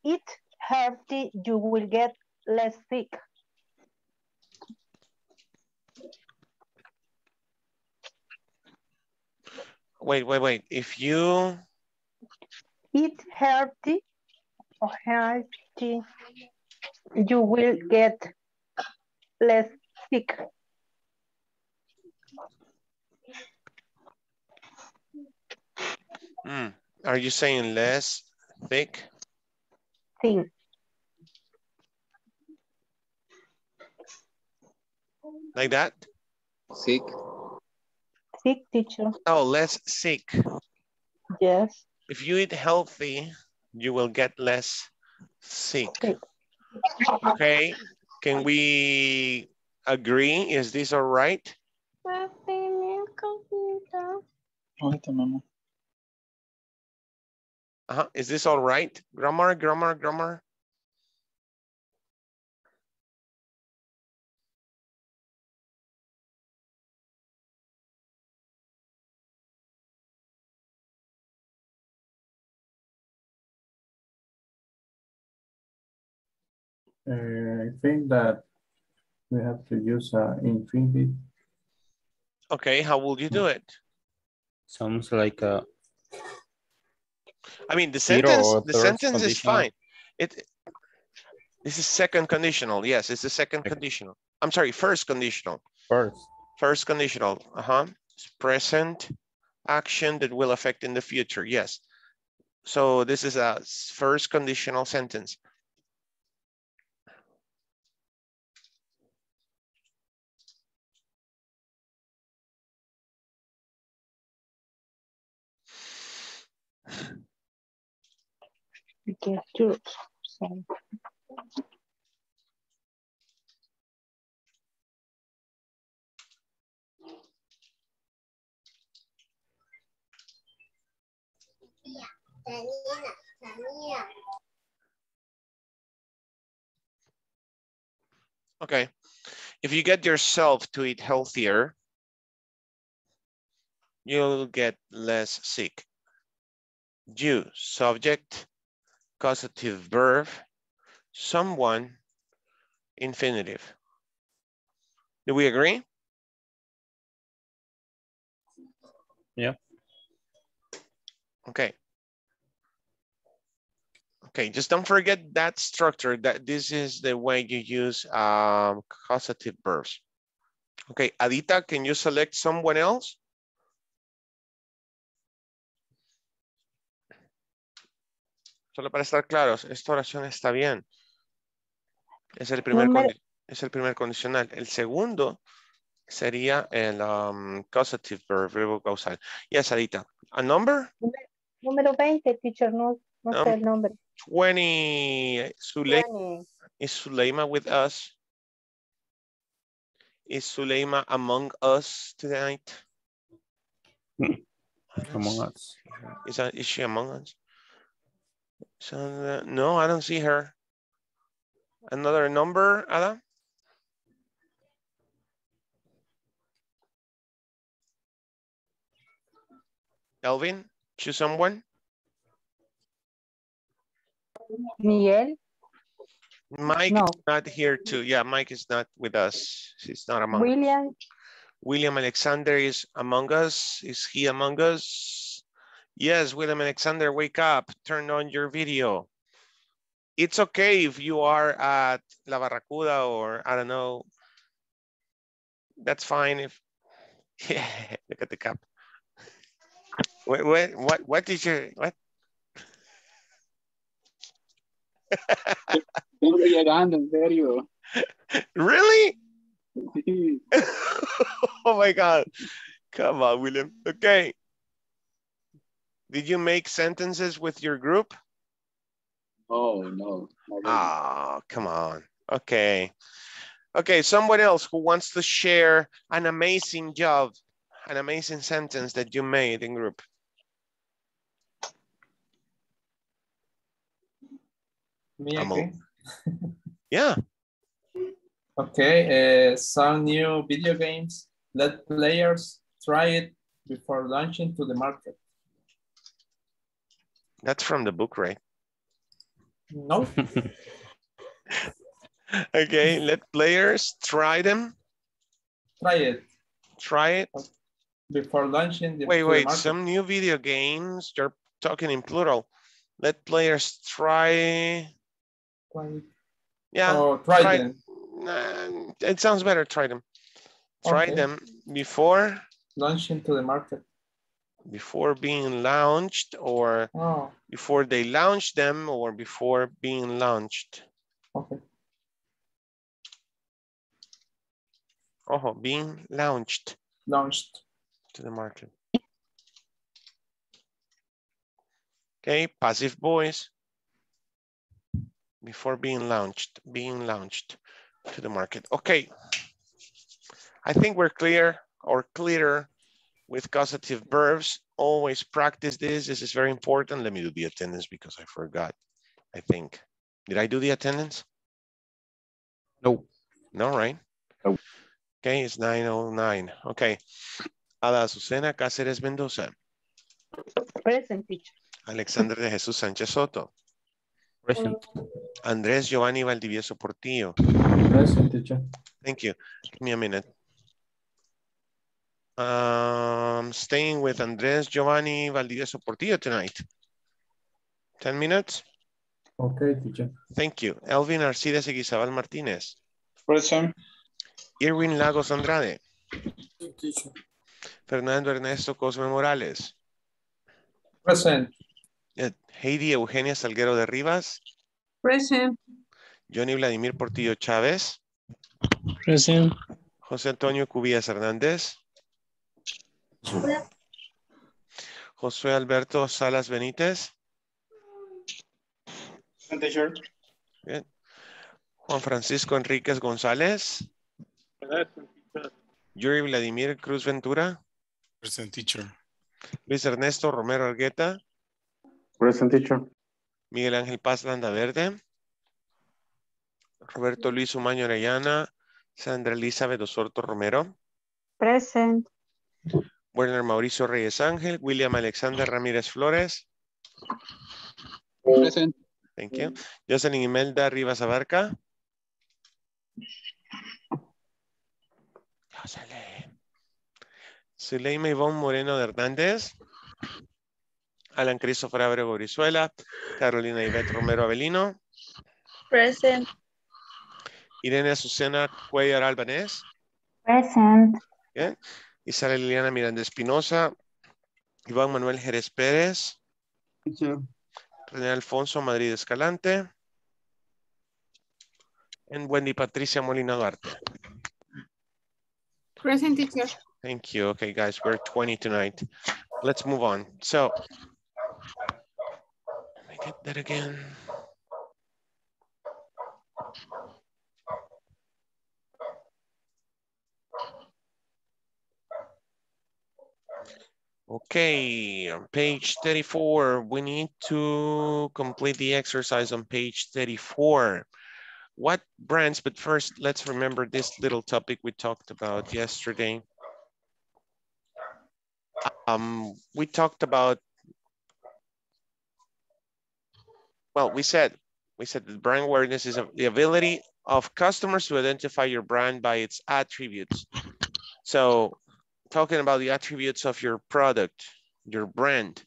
eat healthy, you will get less sick. Wait. If you... eat healthy, you will get less sick. Are you saying less thick? Thin. Like that? Sick. Sick, teacher. Oh, less sick. Yes. If you eat healthy, you will get less sick. Okay, can we agree? Is this all right? Is this all right? Grammar. I think that we have to use infinitive. Okay, how will you do it? Sounds like a... I mean, the sentence is fine. This is second conditional. Yes, it's the second conditional. I'm sorry, first conditional. First conditional. It's present action that will affect in the future. Yes. So this is a first conditional sentence. Okay, if you get yourself to eat healthier, you'll get less sick. You, subject, causative verb, someone, infinitive. Do we agree? Yeah. Okay. Okay, just don't forget that structure, that this is the way you use causative verbs. Okay, Adita, can you select someone else? Solo para estar claros, esta oración está bien. Es el primer condicional. El segundo sería el causative verb, verbo causal. Yes, Adita. A number? Número 20, teacher, no sé el nombre. 20. Is Suleyma with us? Is Suleyma among us tonight? Among us. Is she among us? So, no, I don't see her. Another number, Ada? Elvin, choose someone. Miguel? Mike is not here too. Yeah, Mike is not with us. He's not among us. William Alexander is among us. Is he among us? Yes, William Alexander, wake up. Turn on your video. It's okay if you are at La Barracuda or I don't know. That's fine if, yeah, look at the cup. What did you, what? Really? Oh my God. Come on, William. Okay. Did you make sentences with your group? Oh, no. Oh, come on. Okay. Okay, someone else who wants to share an amazing job, an amazing sentence that you made in group. Me again? Yeah. Okay, some new video games. Let players try it before launching to the market. That's from the book, right? No. Okay, let players try them. Try it. Before launching. Wait, some new video games. You're talking in plural. Let players try. Yeah. Oh, try them. It sounds better. Try them. Try them before launching to the market. Before being launched, or before they launch them, or before being launched. Okay. Oh, being launched. Launched. To the market. Okay, passive voice. Before being launched. Being launched to the market. Okay. I think we're clear or clearer with causative verbs. Always practice this. This is very important. Let me do the attendance because I forgot, I think. Did I do the attendance? No. No, right? No. Okay, it's 9:09. Okay. Ada Susana Caceres-Mendoza. Present, teacher. Alexander De Jesus Sánchez Soto. Present. Andres Giovanni Valdivieso Portillo. Present, teacher. Thank you. Give me a minute. Staying with Andres Giovanni Valdivieso Portillo tonight. 10 minutes. Okay, teacher. Thank you. Elvin Alcides Eguizabal Martinez. Present. Irwin Lagos Andrade. Teacher. Fernando Ernesto Cosme Morales. Present. Heidi Eugenia Salguero de Rivas. Present. Johnny Vladimir Portillo Chavez. Present. José Antonio Cubillas Hernández. José Alberto Salas Benítez. Bien. Juan Francisco Enriquez González. Yuri Vladimir Cruz Ventura. Present, teacher. Luis Ernesto Romero Argueta. Present, teacher. Miguel Ángel Paz Landa Verde. Roberto Luis Umaño Orellana. Sandra Elizabeth Osorto Romero. Present. Werner Mauricio Reyes Ángel. William Alexander Ramírez Flores. Present. Thank you. Jocelyn Imelda Rivas Abarca. Jocelyn. Suleyma Ivonne Moreno de Hernández. Alan Christopher Abrego Brizuela. Carolina Yvette Romero Avelino. Present. Irene Azucena Cuéllar Albanes. Present. Bien. Isela Liliana Miranda Espinosa. Ivan Manuel Jerez Pérez. Present. René Alfonso Madrid Escalante. And Wendy Patricia Molina Duarte. Present, teacher. Thank you. Okay, guys, we're 20 tonight. Let's move on. So, let me get that again. Okay, on page 34, we need to complete the exercise on page 34. What brands, but first let's remember this little topic we talked about yesterday. We talked about, well, we said that brand awareness is the ability of customers to identify your brand by its attributes. So talking about the attributes of your product, your brand,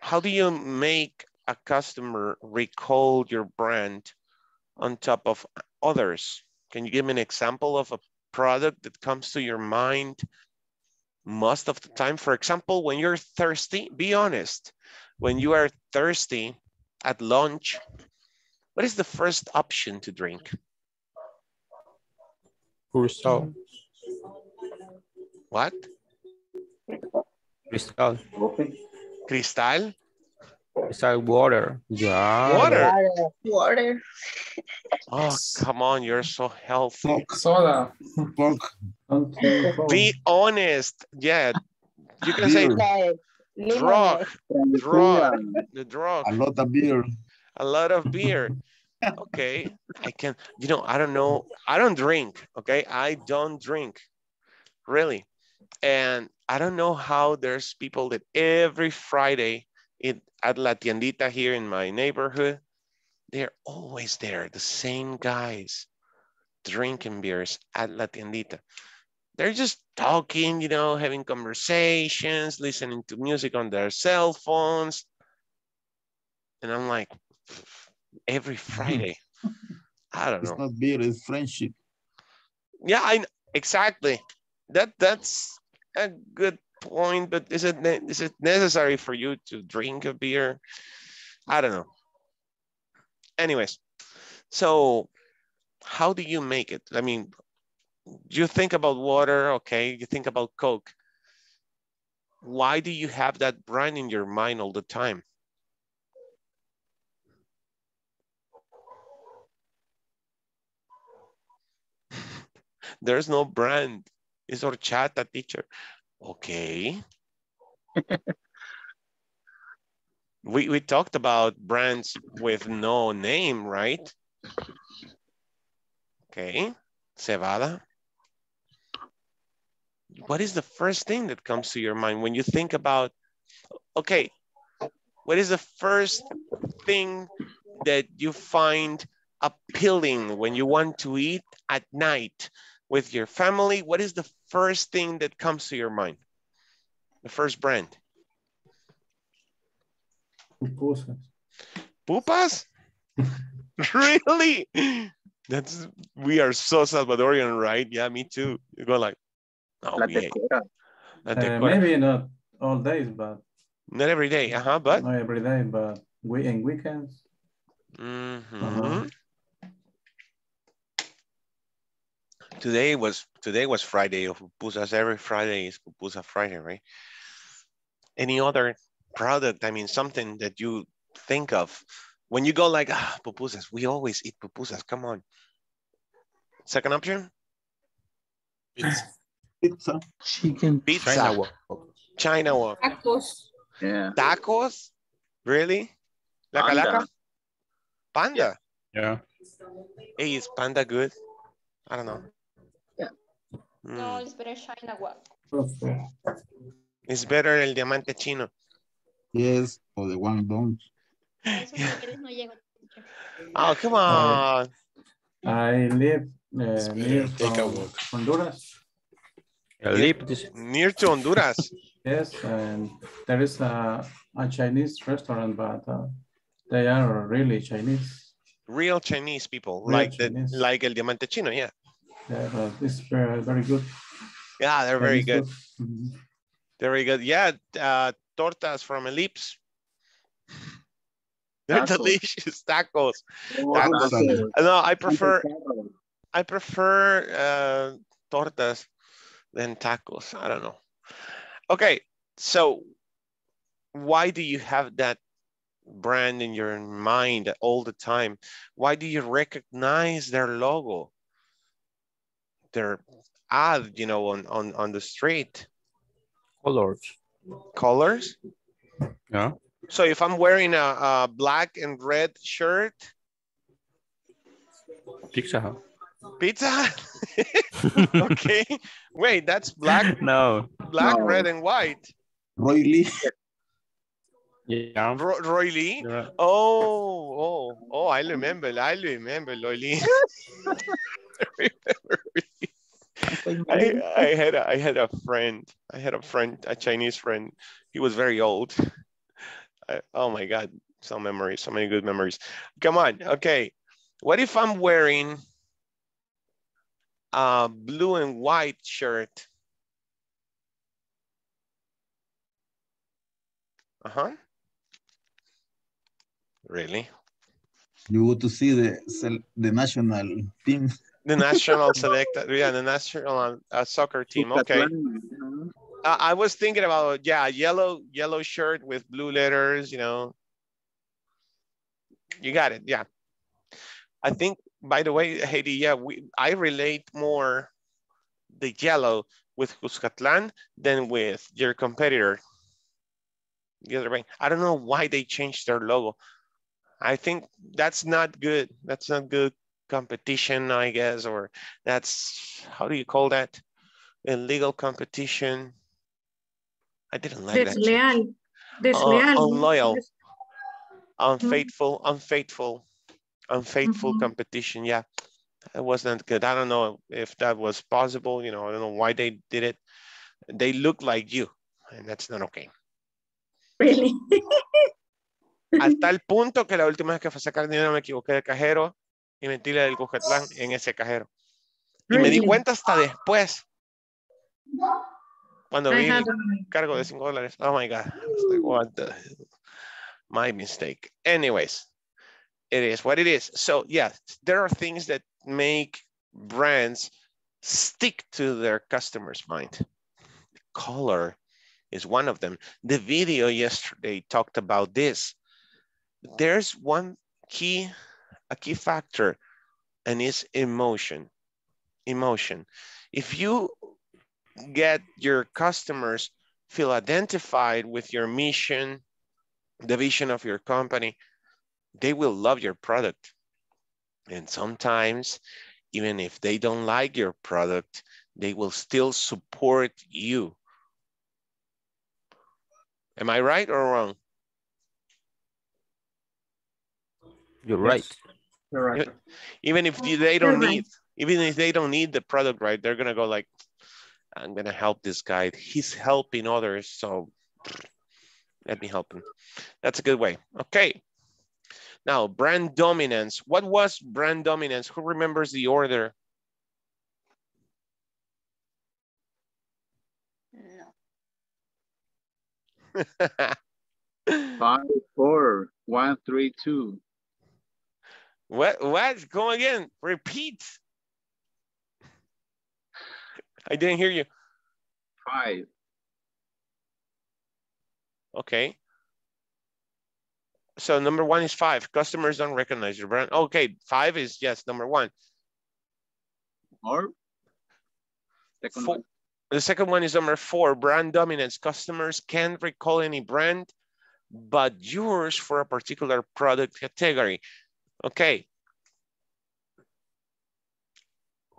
how do you make a customer recall your brand on top of others? Can you give me an example of a product that comes to your mind most of the time? For example, when you're thirsty, be honest. When you are thirsty at lunch, what is the first option to drink? Cristal. What? Cristal. Cristal? It's like water. Yeah. Water. Oh, come on. You're so healthy. Coke soda. Be honest. Yeah. You can say drug. The drug. A lot of beer. A lot of beer. Okay. I can, you know, I don't know. I don't drink. Okay. I don't drink. Really. And I don't know how there's people that every Friday at La Tiendita here in my neighborhood, they're always there, the same guys drinking beers at La Tiendita. They're just talking, you know, having conversations, listening to music on their cell phones. And I'm like, every Friday, I don't know. It's not beer, it's friendship. Yeah, exactly. That's a good point, but is it necessary for you to drink a beer? I don't know. Anyways, so how do you make it? I mean, you think about water, okay, you think about Coke. Why do you have that brand in your mind all the time? There's no brand. It's horchata, teacher. Okay. we talked about brands with no name, right? Okay. Cebada. What is the first thing that comes to your mind when you think about, okay, what is the first thing that you find appealing when you want to eat at night with your family? What is the first thing that comes to your mind? The first brand. Pupusas. Pupas? Really? We are so Salvadorian, right? Yeah, me too. You go like, oh, maybe not all days, but not every day. But not every day, but weekends. Mm-hmm. Today was Friday of pupusas. Every Friday is Pupusa Friday, right? Any other product? I mean, something that you think of when you go like, pupusas. We always eat pupusas. Come on. Second option. Pizza. Chicken. Pizza. China walk. Tacos. Yeah. Tacos. Really? Laca-laca? Panda. Yeah. Hey, is panda good? I don't know. No, it's better China walk. Okay. It's better el diamante chino. Yes, or the one bone. Oh, come on. I live near to Honduras. Near to Honduras? Yes, and there is a Chinese restaurant, but they are really Chinese. Real Chinese people, real like Chinese. The, like El Diamante Chino, yeah. Yeah, it's very, very good. Yeah, they're very good. Good. Mm-hmm. Very good. Yeah, tortas from Ellipse. They're tacos. Delicious tacos. Tacos. No, I prefer tortas than tacos. I don't know. Okay, so why do you have that brand in your mind all the time? Why do you recognize their logo, their ad, you know, on the street? Colors? Yeah. So if I'm wearing a black and red shirt. Pizza? Okay. Wait, that's black? No. Black, no. Red, and white. Roy Lee. Yeah. Roy Lee? Yeah. Oh, I remember Roy Lee. I had a friend, a Chinese friend. He was very old. Oh my God, some memories, so many good memories. Come on, okay. What if I'm wearing a blue and white shirt? Really? You want to see the national team? The national soccer team. Okay. I was thinking about yellow shirt with blue letters. You know. You got it. Yeah. I think. By the way, Heidi, yeah, I relate more the yellow with Cuscatlan than with your competitor. The other way. I don't know why they changed their logo. I think that's not good. That's not good competition, I guess, or that's, how do you call that? Illegal competition. I didn't like that. Disloyal. Unloyal. Unfaithful. Unfaithful competition. Yeah, it wasn't good. I don't know if that was possible. You know, I don't know why they did it. They look like you, and that's not okay. Really? Hasta el punto que la última vez que fue a sacar dinero me equivoqué de cajero y mentíle del Cuscatlán en ese cajero. Y me di cuenta hasta después. Cuando vi el cargo de $5. Oh my God. I was like, what the... My mistake. Anyways, it is what it is. So yeah, there are things that make brands stick to their customers' mind. Color is one of them. The video yesterday talked about this. There's one key factor, and it's emotion. Emotion. If you get your customers feel identified with your mission, the vision of your company, they will love your product. And sometimes, even if they don't like your product, they will still support you. Am I right or wrong? You're right. You're right. Even if they don't need the product, right? They're gonna go like, I'm gonna help this guy. He's helping others, so let me help him. That's a good way. Okay. Now, brand dominance. What was brand dominance? Who remembers the order? No. 5, 4, 1, 3, 2. What? Go again. Repeat. I didn't hear you. 5. Okay. So number 1 is 5. Customers don't recognize your brand. Okay, 5 is yes, number 1. Or second 4. One. The second one is number 4, brand dominance. Customers can't recall any brand but yours for a particular product category. Okay.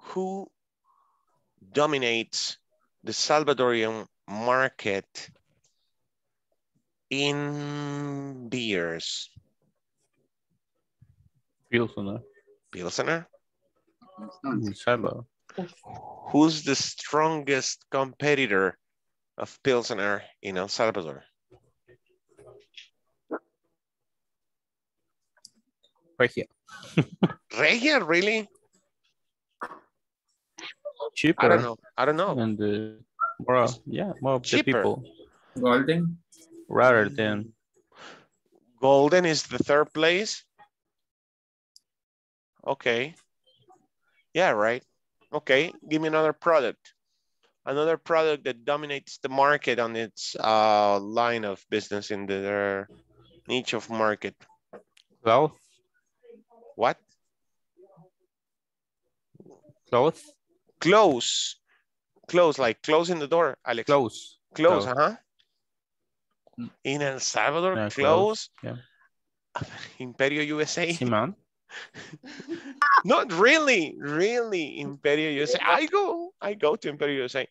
Who dominates the Salvadorian market in beers? Pilsner? Who's the strongest competitor of Pilsner in El Salvador? Regia. Regia, really? Cheaper. I don't know. I don't know. And more, yeah, more of the people. Golden. Rather than. Golden is the third place. Okay. Yeah, right. Okay, give me another product. Another product that dominates the market on its line of business in their niche of market. Cloth. What? Clothes. Close. Close, like closing the door, Alex. Close. Close, uh-huh. In El Salvador, no, close. Yeah. Imperio USA. Simon. Not really, really Imperio USA. I go to Imperio USA.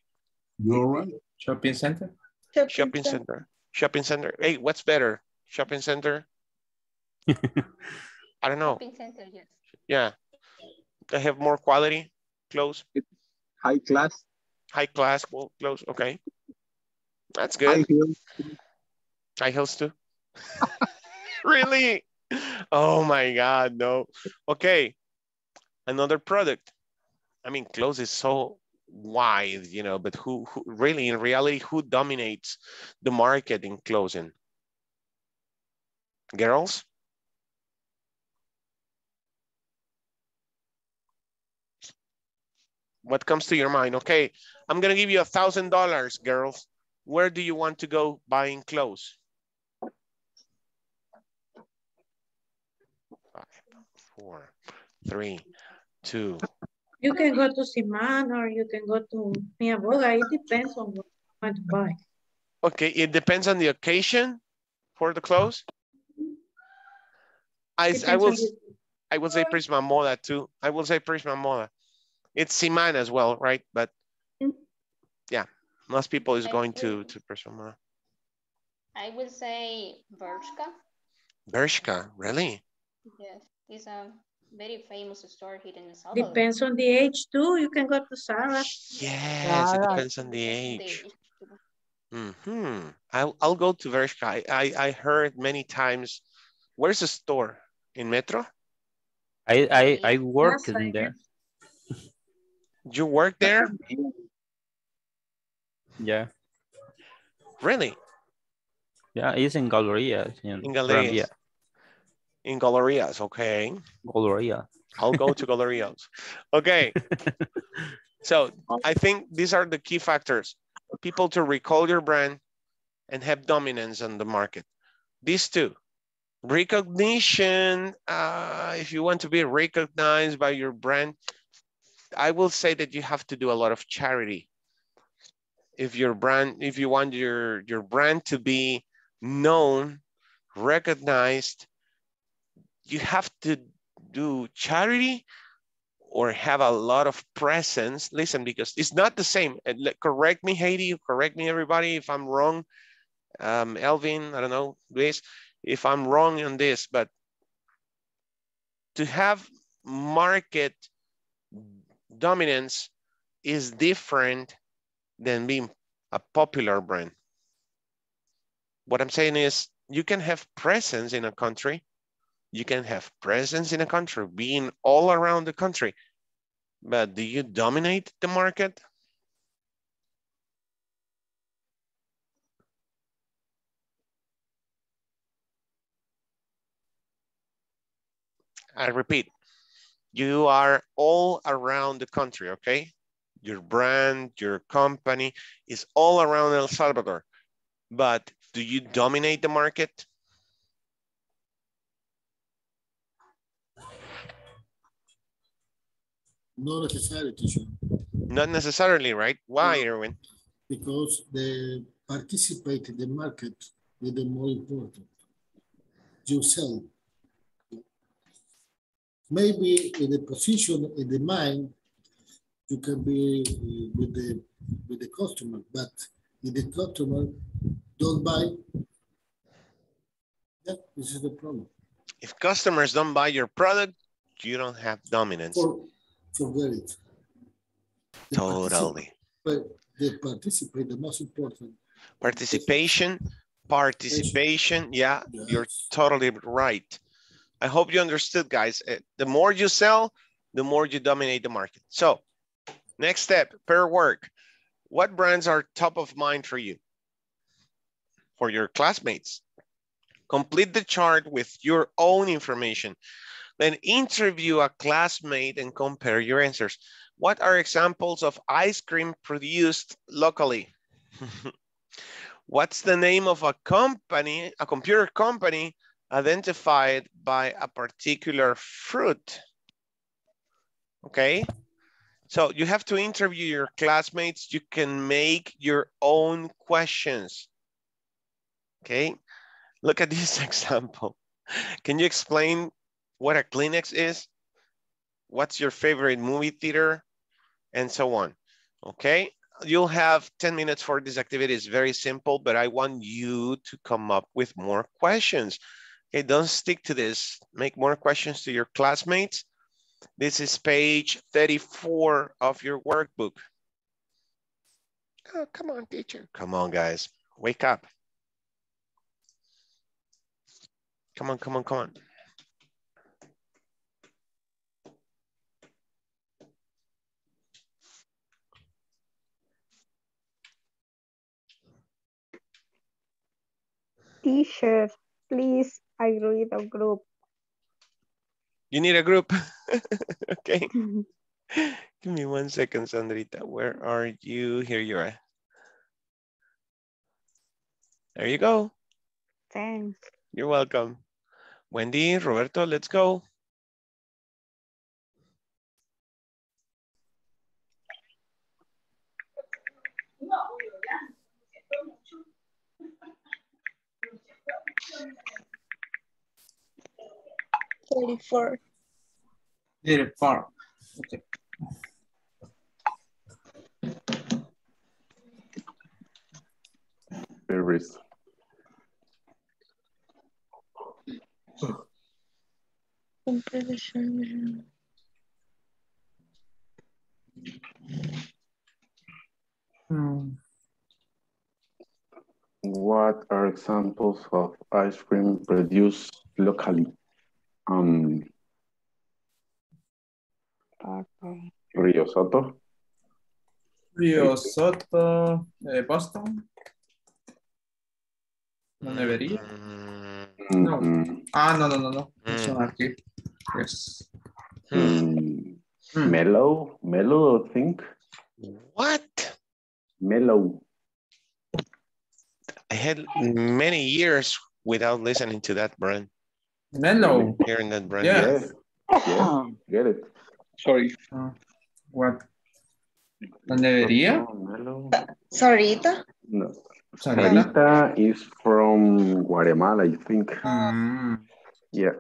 You're right. Shopping center. Shopping center. Shopping center. Hey, what's better? Shopping center. I don't know. Shopping center, yes. Yeah. They have more quality. Close. High class. High class. Well, close. Okay. That's good. High heels. High heels too. Really? Oh my God, no. Okay, another product. I mean, clothes is so wide, you know, but who really, in reality, who dominates the market in clothing? Girls? What comes to your mind? Okay, I'm gonna give you $1,000, girls. Where do you want to go buying clothes? 4, 3, 2. You can go to Siman or you can go to Miaboga. It depends on what you want to buy. Okay, it depends on the occasion for the clothes. I will say Prisma Moda too. I will say Prisma Moda. It's Siman as well, right? But yeah, most people is going to Prisma Moda. I will say Bershka. Bershka, really? Yes. It's a very famous store here in El Salvador. Depends on the age too. You can go to Zara. Yes, it depends on the age. Mm-hmm. I'll go to Bershka. I heard many times. Where's the store in Metro? I worked in there. You work there? Yeah. Really? Yeah, it's in Galleria. In Galleria. In Gallerias, okay. Galleria. I'll go to Gallerias. Okay. So I think these are the key factors. People to recall your brand and have dominance on the market. These two. Recognition. If you want to be recognized by your brand, I will say that you have to do a lot of charity. If you want your brand to be known, recognized, you have to do charity or have a lot of presence. Listen, because it's not the same. Correct me, Heidi, correct me, everybody, if I'm wrong. Elvin, I don't know, Luis, if I'm wrong on this, but to have market dominance is different than being a popular brand. What I'm saying is you can have presence in a country. You can have presence in a country, being all around the country, but do you dominate the market? I repeat, you are all around the country, okay? Your brand, your company is all around El Salvador, but do you dominate the market? Not necessarily, teacher. Not necessarily, right? Why, Irwin? Because they participate in the market with the more important. You sell. Maybe in the position in the mind, you can be with the customer, but if the customer don't buy, yeah, this is the problem. If customers don't buy your product, you don't have dominance. Forget it. Totally. But the participate, the most important. Participation, yeah, yes. You're totally right. I hope you understood, guys. The more you sell, the more you dominate the market. So next step, pair work. What brands are top of mind for you, for your classmates? Complete the chart with your own information. Then interview a classmate and compare your answers. What are examples of ice cream produced locally? What's the name of a company, a computer company identified by a particular fruit? Okay, so you have to interview your classmates. You can make your own questions. Okay, look at this example. Can you explain what a Kleenex is? What's your favorite movie theater? And so on, okay? You'll have 10 minutes for this activity. It's very simple, but I want you to come up with more questions. Okay, don't stick to this. Make more questions to your classmates. This is page 34 of your workbook. Oh, come on, teacher. Come on, guys. Wake up. Come on, come on, come on. Teacher, please, I read a group. You need a group? Okay. Give me 1 second, Sandrita. Where are you? Here you are. There you go. Thanks. You're welcome. Wendy, Roberto, let's go. Thirty-four. Okay. Service. What are examples of ice cream produced locally? Okay. Rio Soto, Boston. Nevería. No. No. It's not here. Yes. Mellow, I think. What? Mellow. I had many years without listening to that brand. Mellow. Hearing that brand. Yes. Yeah. Get it. Sorry. What? Nevería? Sarita? No. Sarita is from Guatemala, I think. Yeah.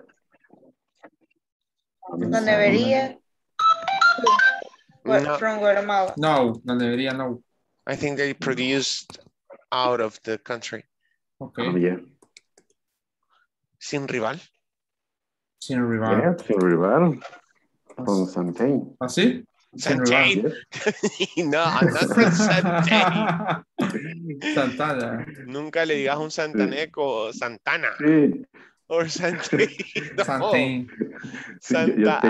La nevería from Guatemala. No, la nevería, no. I think they produced out of the country. Okay. Yeah. Sin Rival. Sin Rival. Yeah, Sin Rival. From Santain. Ah, sí? Santain? No, I'm not from Santain. Santana. Nunca le digas un santaneco, Santana. Sí. Or Santain. No. Santain. Santa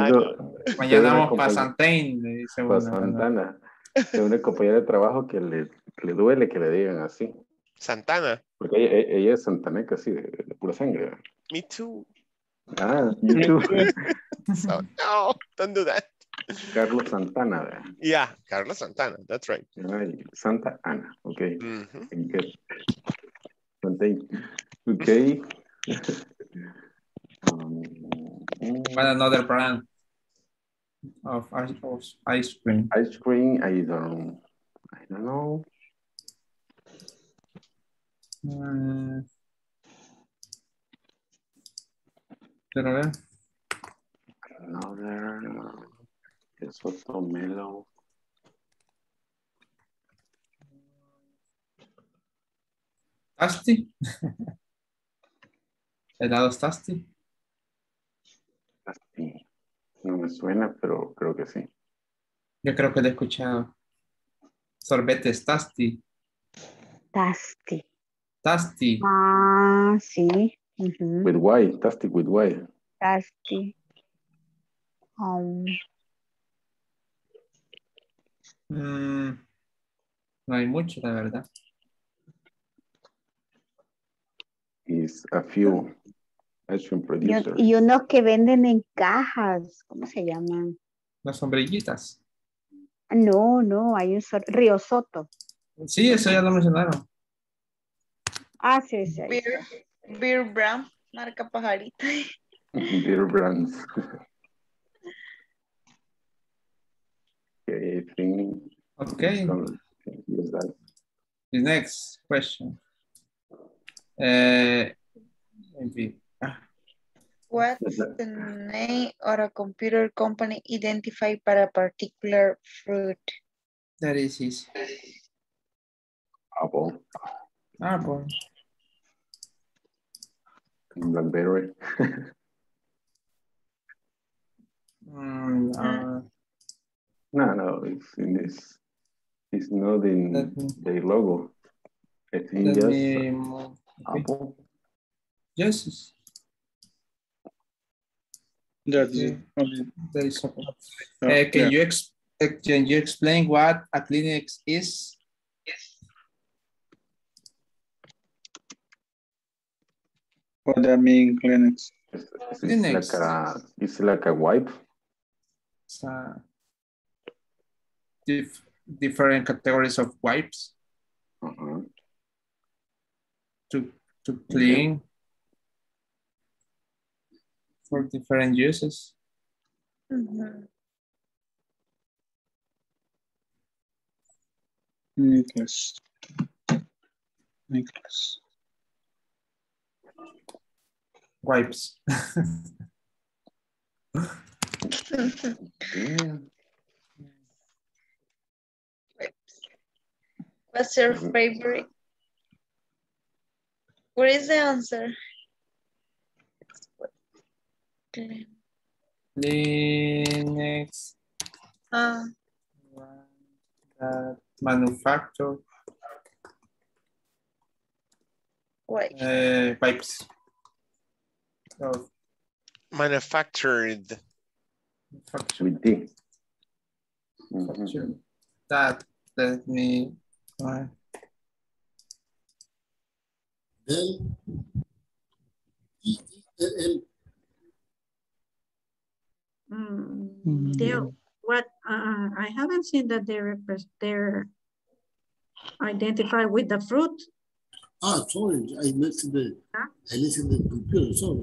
Mañana vamos para Santain. Para Santana. Tengo una compañera de trabajo que le duele que le digan así. Santana. Porque ella es santaneca, así, de pura sangre. Me too. Ah, you too. So, no, don't do that. Carlos Santana. Yeah, Carlos Santana. That's right. Santa Ana. Okay. Good. Okay. What another brand of ice cream? Ice cream. I don't know. Another Soto Mellow. Tasty. Helados Tasty. Tasty. No me suena, pero creo que sí. Yo creo que lo he escuchado. Sorbetes Tasti. Tasti. Tasti. Ah, sí. Uh-huh. With Y, Tasti with Y. Tasti. No hay mucho, la verdad. Is a few action producers. Y unos que venden en cajas, ¿cómo se llaman? Las sombrillitas. No, no, hay un Río Soto. Sí, eso ya lo mencionaron. Ah, sí, sí. Beer Brand, marca pajarita. Beer Brands. Okay, I think. Okay. The next question. Maybe. What's the name of a computer company identified by a particular fruit? That is easy. Apple. Apple. Blackberry. No, it's in this. It's not in the logo. I think just Apple. Yes. That is Apple. Can you explain what a clinic is? Yes. What do I mean, clinics? It's like a. It's like a wipe. Different categories of wipes to clean for different uses. Nicholas. Wipes. Yeah. What's your favorite? What is the answer? Linux. Manufacture. Wait. Pipes. Oh. Manufactured. Manufactured. That let me. Right. I haven't seen that they're identified with the fruit. Ah, sorry, I missed the. Huh? I listened to the computer. Sorry.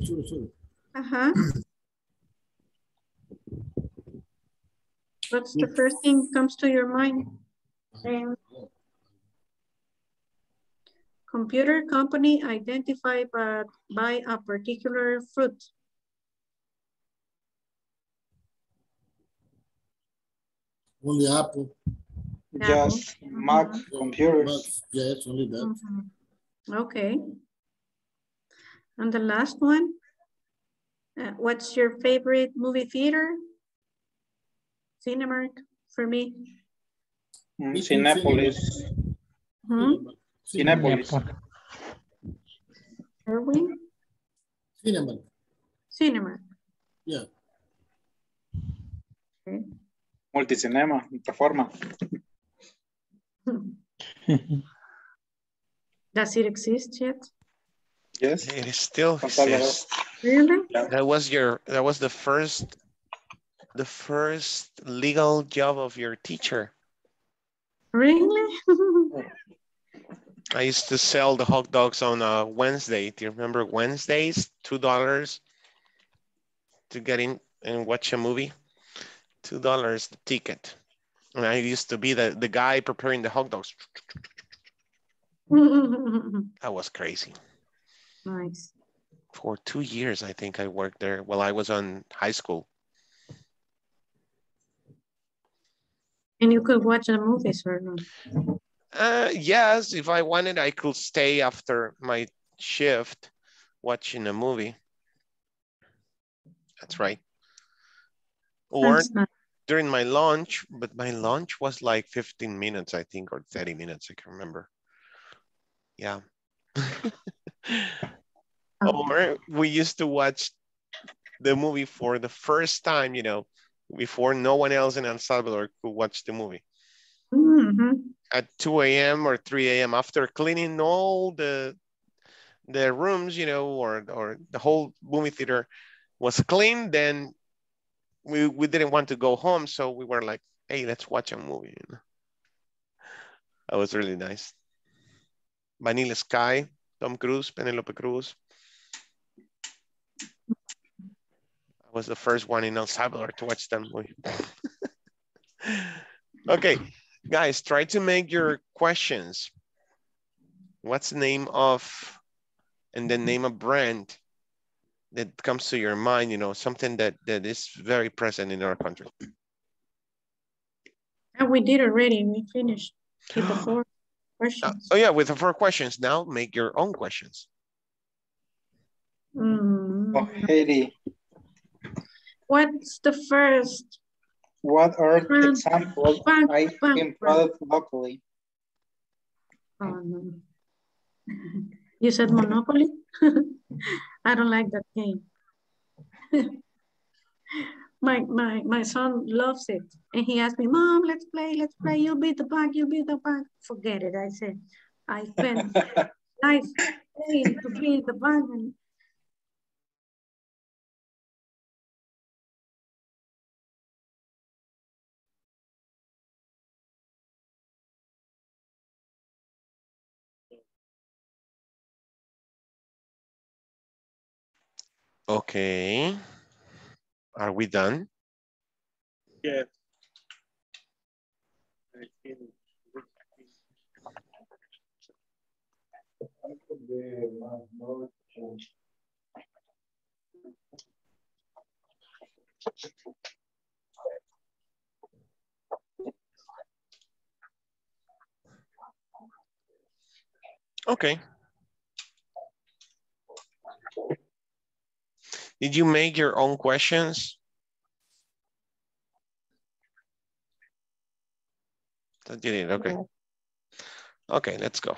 What's the first thing comes to your mind? Computer company identified by a particular fruit. Only Apple. Just Mac computers. Yes, only that. Okay. And the last one. What's your favorite movie theater? Cinemark for me. Cinépolis. Cinépolis. Irwin? Cinema. Yeah. Okay. Multicinema, plataforma. Does it exist yet? Yes, it still exists. Really? That was the first legal job of your teacher. Really? I used to sell the hot dogs on a Wednesday. Do you remember Wednesdays? $2 to get in and watch a movie. $2 the ticket. And I used to be the guy preparing the hot dogs. That was crazy. Nice. For 2 years, I think I worked there while I was on high school. And you could watch the movies or not? Yes, if I wanted, I could stay after my shift watching a movie. That's right. Or during my lunch, but my lunch was like 15 minutes, I think, or 30 minutes, I can remember. Yeah. Or we used to watch the movie for the first time, you know, before no one else in El Salvador could watch the movie. Mm-hmm. At 2 a.m. or 3 a.m. after cleaning all the rooms, you know, or the whole movie theater was clean, then we didn't want to go home. So we were like, hey, let's watch a movie. That was really nice. Vanilla Sky, Tom Cruise, Penelope Cruz. I was the first one in El Salvador to watch that movie. Okay, guys, try to make your questions. What's the name of, and the name of brand that comes to your mind, you know, something that is very present in our country. And we did already, we finished with the four questions. Oh yeah, with the four questions. Now make your own questions. Mm. Oh, Heidi. What's the first? What are the examples of item products locally? You said Monopoly? I don't like that game. My son loves it. And he asked me, Mom, let's play, you'll be the bank. Forget it, I said. I spent life playing to be the bank. And okay, are we done? Yeah. Okay. Did you make your own questions? That you did, okay. Okay, let's go.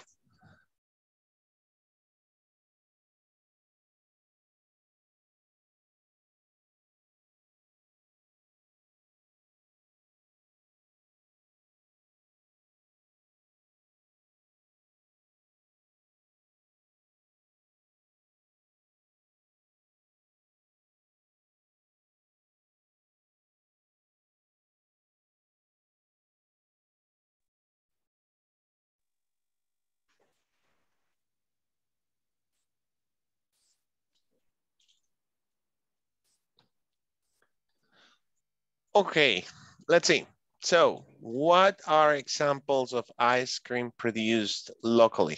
Okay, let's see. So what are examples of ice cream produced locally?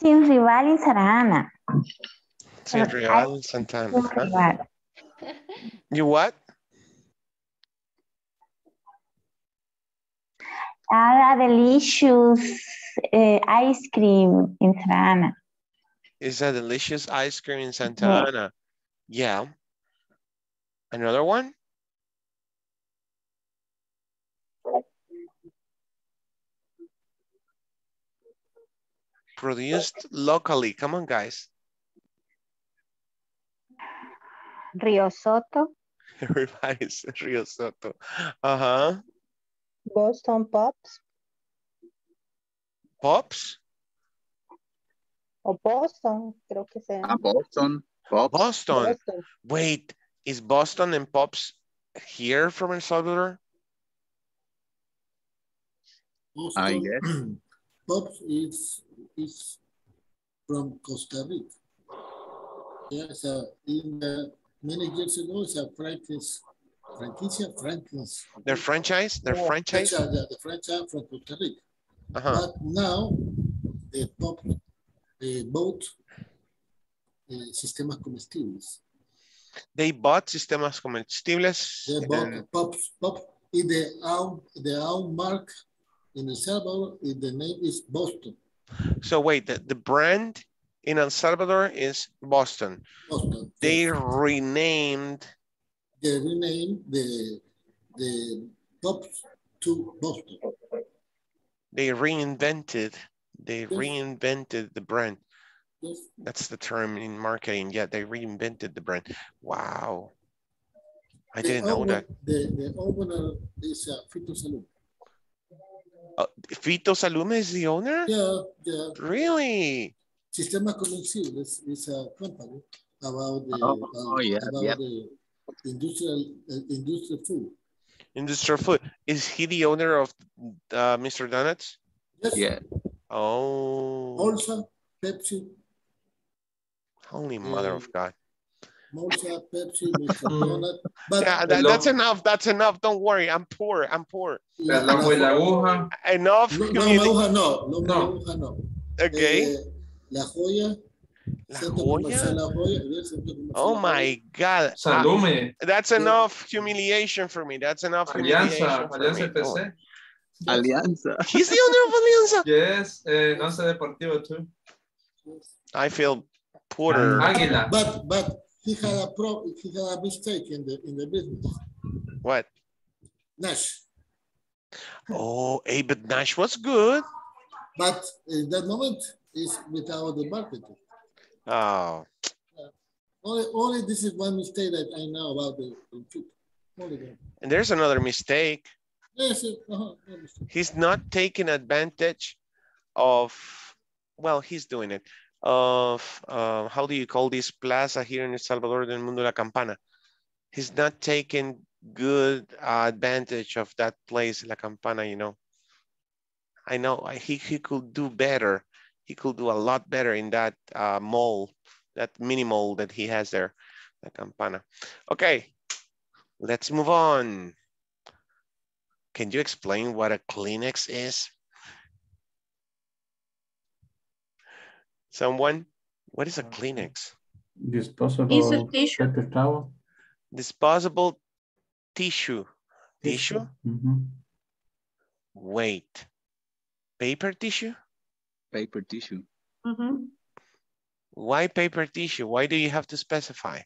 Sin Rival y Santa Ana. Sin Rival and Santa Ana. Huh? You what? A delicious ice cream in Santa Ana. Is a delicious ice cream in Santa Ana? Yeah. Another one? Produced locally. Come on, guys. Rio Soto. Everybody's Rio Soto. Uh-huh. Boston Pops. Pops? O Boston, creo que sea. Ah, Boston. Pops. Boston. Boston. Wait. Is Boston and Pops here from El Salvador? Boston, I guess. Pops is from Costa Rica. Yes, many years ago, it's a franchise. Their franchise? Their franchise? The franchise from Costa Rica. Uh-huh. But now, the Pops, both sistemas comestibles. They bought sistemas comestibles. They bought Pops in their own mark in El Salvador. The name is Boston. So wait, the brand in El Salvador is Boston. They renamed they renamed the top to Boston. They reinvented the brand. Yes. That's the term in marketing. Yeah, they reinvented the brand. Wow. I didn't know that. The owner is Fito Salume. Fito Salume is the owner? Yeah, yeah. Really? Sistema Comercial is a company about the, the industrial food. Industrial food. Is he the owner of Mr. Donuts? Yes. Yeah. Oh. Also, Pepsi. Holy mother of God. Mocha, Pepsi, but yeah, that's enough. That's enough. Don't worry. I'm poor. I'm poor. Enough. No. Okay. La Joya. La Joya? Oh my God. Salume. That's enough humiliation for me. That's enough humiliation. Alianza FC. Oh. Alianza. He's the owner of Alianza. Yes. Alianza Deportivo too. I feel poorer. Águila. But. He had a problem. He had a mistake in the business. What? Nash. Oh, but Nash was good. But in that moment, is without the marketing. Oh. Only this is one mistake that I know about the people. And there's another mistake. Yes. He's not taking advantage of. Well, he's doing it. Of how do you call this plaza here in El Salvador, del Mundo La Campana? He's not taking good advantage of that place, La Campana, you know. I know he could do better. He could do a lot better in that mall, that mini mall that he has there, La Campana. Okay, let's move on. Can you explain what a Kleenex is? Someone, what is a Kleenex? Disposable tissue. Tissue? Mm-hmm. Wait. Paper tissue? Paper tissue. Mm-hmm. Why paper tissue? Why do you have to specify?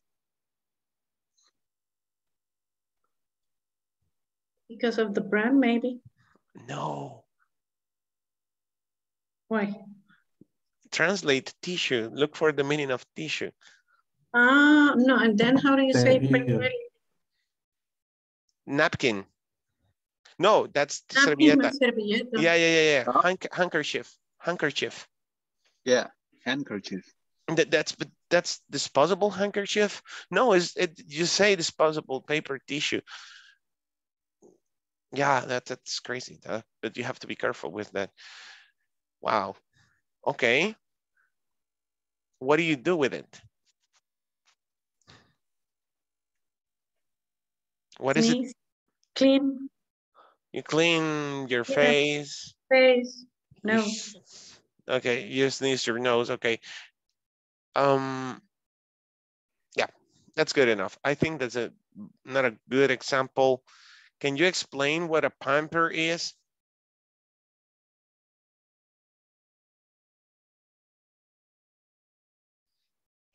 Because of the brand, maybe? No. Why? Translate tissue. Look for the meaning of tissue. No. And then how do you say paper? Napkin? No, that's servilleta. Yeah. Huh? Handkerchief. Yeah, handkerchief. That's disposable handkerchief. No, is it? You say disposable paper tissue. Yeah, that's crazy. But you have to be careful with that. Wow. Okay. What do you do with it? What is it? Clean. You clean your face. Face. No. Okay. You sneeze your nose. Okay. Yeah, that's good enough. I think that's not a good example. Can you explain what a pamper is?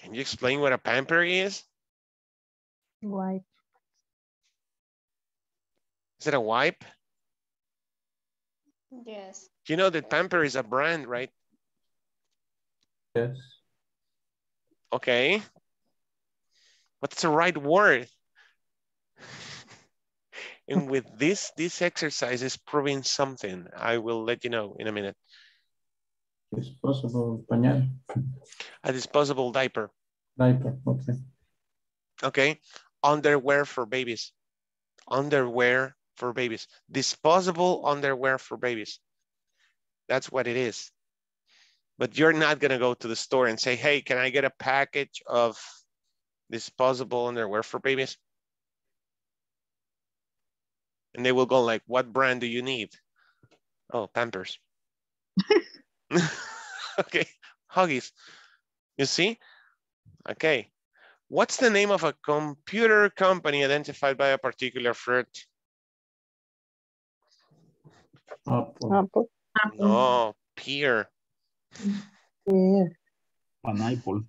Can you explain what a pamper is? Wipe. Is it a wipe? Yes. You know that Pamper is a brand, right? Yes. Okay. What's the right word? And with this exercise is proving something. I will let you know in a minute. Disposable pañal. A disposable diaper. Diaper, okay. Okay, underwear for babies. Underwear for babies. Disposable underwear for babies. That's what it is. But you're not going to go to the store and say, hey, can I get a package of disposable underwear for babies? And they will go like, what brand do you need? Oh, Pampers. Okay, Huggies. You see? Okay. What's the name of a computer company identified by a particular fruit? Apple. No, pear. Pineapple.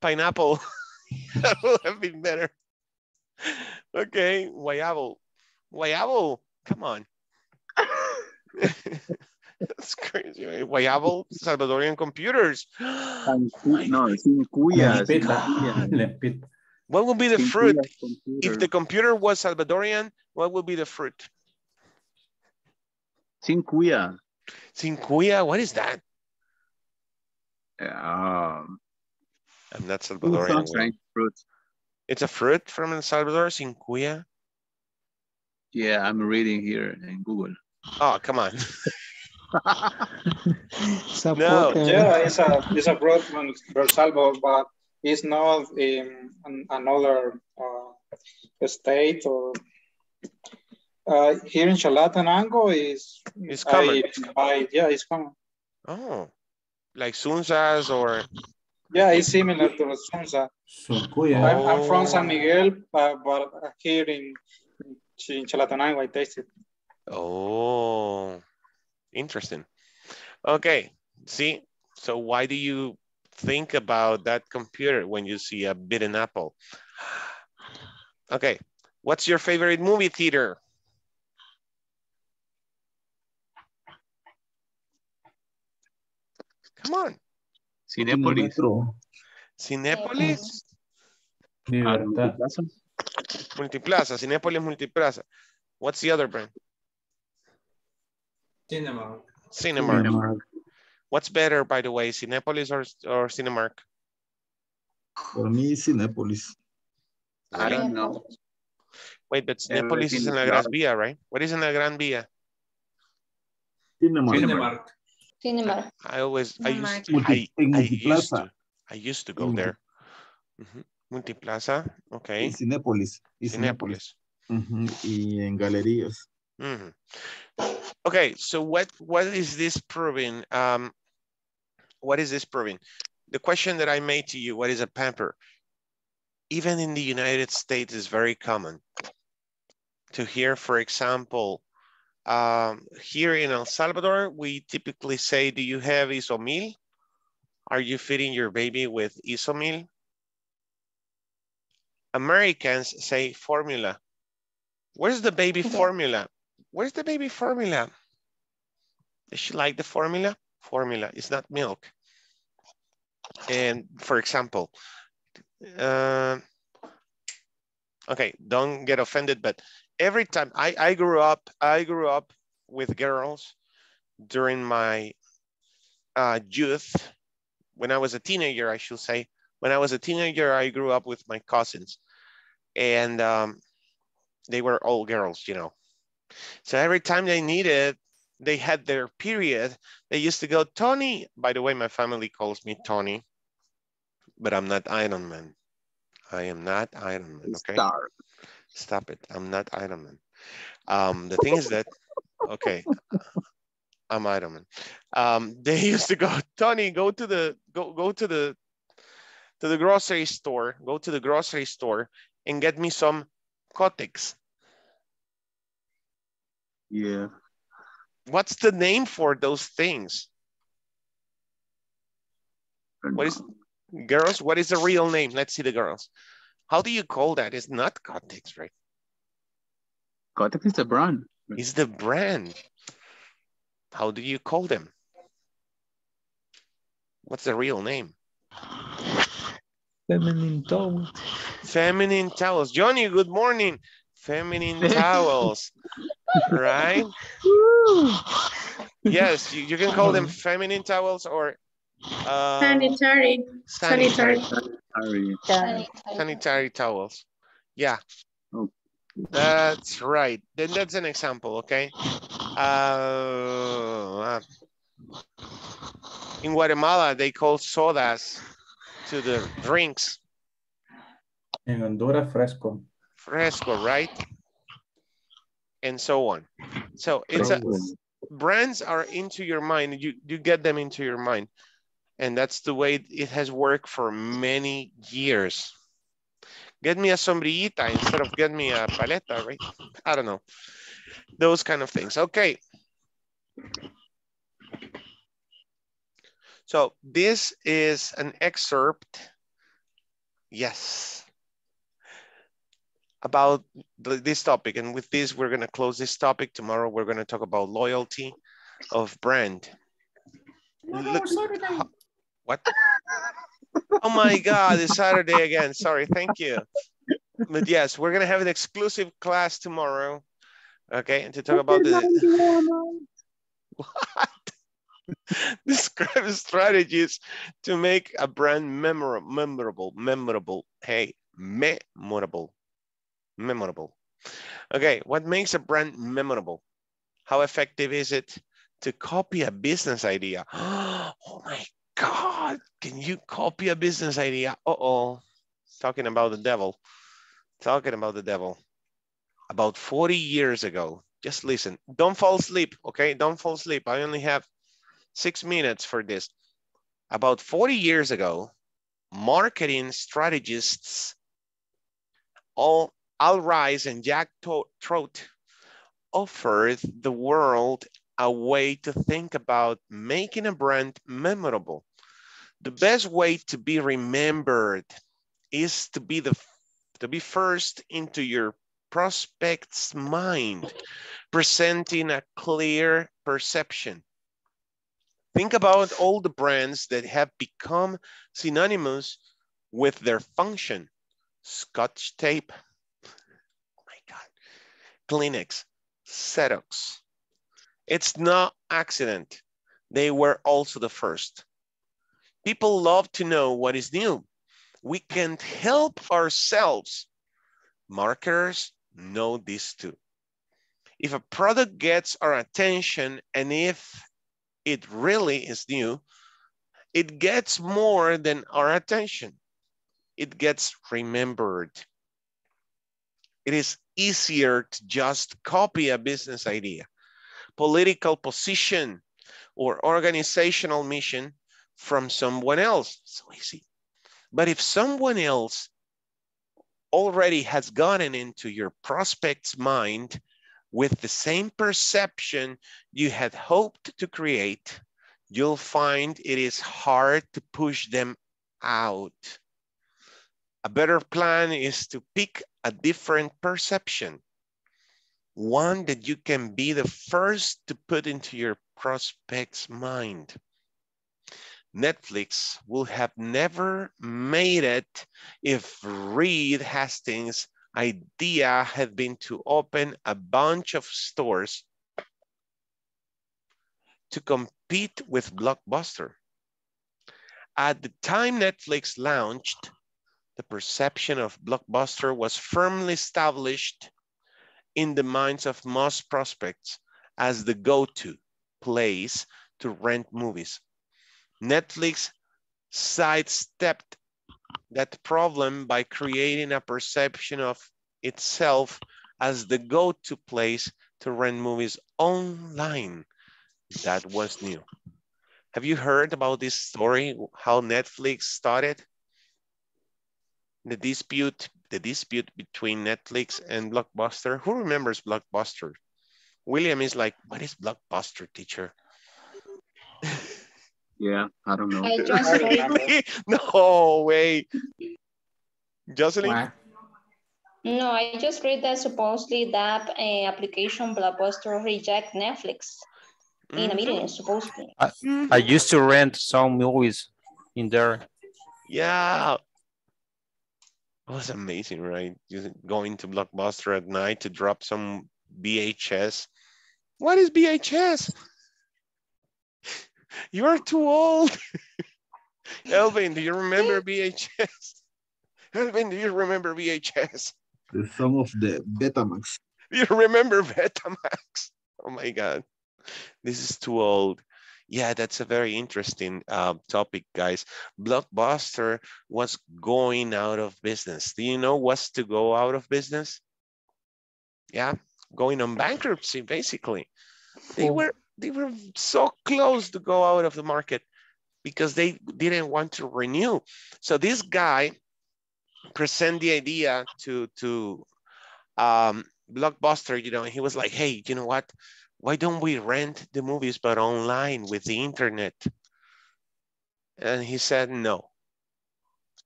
Pineapple. That would have been better. Okay, Guayabo, come on. That's crazy, right? Guayabo, Salvadorian computers. No, it's in Cuya. What would be the fruit? If the computer was Salvadorian, what would be the fruit? Cincuya. Cincuya, what is that? I'm not Salvadorian. Like fruit. It's a fruit from El Salvador, Cincuya. Yeah, I'm reading here in Google. Oh, come on. No. Yeah, it's a fruit from El Salvador, but it's not in another state or... here in Chalatenango is common. Yeah, it's common. Oh, like Sunzas or... Yeah, it's similar to the Sunza. Suncuya. I'm from San Miguel, but here in Chalatenango, I taste it. Oh, interesting. Okay, see, so why do you think about that computer when you see a bitten apple? Okay, what's your favorite movie theater? Come on. Cinépolis. Cinépolis. Multiplaza. Cinépolis Multiplaza. What's the other brand? Cinemark. Cinemark. What's better, by the way, Cinépolis or Cinemark? For me, Cinépolis. I don't know. Wait, but Cinépolis is in La Gran Vía, right? What is in La Gran Vía? Cinemark. Cinemark. Cinemark. I used to go there. Mm-hmm. Multiplaza, okay. Cinépolis. Cinépolis. Mm-hmm. Y en Galerías. Mm-hmm. Okay, so what is this proving? What is this proving? The question that I made to you, what is a pamper? Even in the United States, is very common to hear, for example, here in El Salvador, we typically say, do you have isomil? Are you feeding your baby with isomil? Americans say formula. Where's the baby formula? Where's the baby formula? Does she like the formula? Formula, it's not milk. And for example, okay, don't get offended, but every time I grew up with girls during my youth. When I was a teenager, I should say. When I was a teenager, I grew up with my cousins, and they were all girls, you know. So every time they had their period, they used to go, Tony. By the way, my family calls me Tony, but I'm not Iron Man. I am not Iron Man. Okay. Star. Stop it, I'm not Iron Man. The thing is that, okay, I'm Iron Man. They used to go, Tony, go to the grocery store, go to the grocery store and get me some Kotex. Yeah. What's the name for those things? What is, girls, what is the real name? Let's see the girls. How do you call that? It's not Kotex, right? Kotex is the brand. It's the brand. How do you call them? What's the real name? Feminine towels. Feminine towels. Johnny, good morning. Feminine towels, right? Yes, you can call them feminine towels or sanitary towels. Yeah, that's right. Then that's an example, okay? In Guatemala, they call sodas to the drinks. In Honduras, fresco. Fresco, right? And so on. So it's brands are into your mind. You get them into your mind. And that's the way it has worked for many years. Get me a sombrillita instead of get me a paleta, right? I don't know. Those kind of things. Okay. So this is an excerpt. Yes. about this topic. And with this, we're gonna close this topic. Tomorrow, we're gonna talk about loyalty of brand. What? Oh my God, it's Saturday again. Sorry, thank you. But yes, we're gonna have an exclusive class tomorrow. Okay, and to talk about the what? Describe strategies to make a brand memorable. Hey, memorable. Okay, what makes a brand memorable? How effective is it to copy a business idea? Oh my God, can you copy a business idea? Uh-oh, talking about the devil. About 40 years ago, just listen. Don't fall asleep, okay? Don't fall asleep. I only have 6 minutes for this. About 40 years ago, marketing strategists Al Ries and Jack Trout offered the world a way to think about making a brand memorable. The best way to be remembered is to be first into your prospect's mind, presenting a clear perception. Think about all the brands that have become synonymous with their function. Scotch tape, oh my God, Kleenex, Xerox. It's no accident. They were also the first. People love to know what is new. We can't help ourselves. Marketers know this too. If a product gets our attention and if it really is new, it gets more than our attention. It gets remembered. It is easier to just copy a business idea, political position, or organizational mission from someone else. So easy. But if someone else already has gotten into your prospect's mind with the same perception you had hoped to create, you'll find it is hard to push them out. A better plan is to pick a different perception, one that you can be the first to put into your prospect's mind. Netflix will have never made it if Reed Hastings' idea had been to open a bunch of stores to compete with Blockbuster. At the time Netflix launched, the perception of Blockbuster was firmly established in the minds of most prospects as the go-to place to rent movies. Netflix sidestepped that problem by creating a perception of itself as the go-to place to rent movies online. That was new. Have you heard about this story, how Netflix started? The dispute between Netflix and Blockbuster. Who remembers Blockbuster? William is like, what is Blockbuster, teacher? Yeah, I don't know. Hey, Jocelyn. No way. Jocelyn? What? No, I just read that supposedly that application Blockbuster reject Netflix in a meeting, supposedly. I used to rent some movies in there. Yeah. It was amazing, right? Going to Blockbuster at night to drop some VHS. What is VHS? You are too old. Elvin, do you remember VHS? Some of the Betamax. You remember Betamax? Oh my God. This is too old. Yeah, that's a very interesting topic, guys. Blockbuster was going out of business. Do you know what's to go out of business? Yeah, going on bankruptcy, basically. They were so close to go out of the market because they didn't want to renew. So this guy presented the idea to Blockbuster, you know, and he was like, hey, you know what? Why don't we rent the movies, but online with the internet? And he said, no,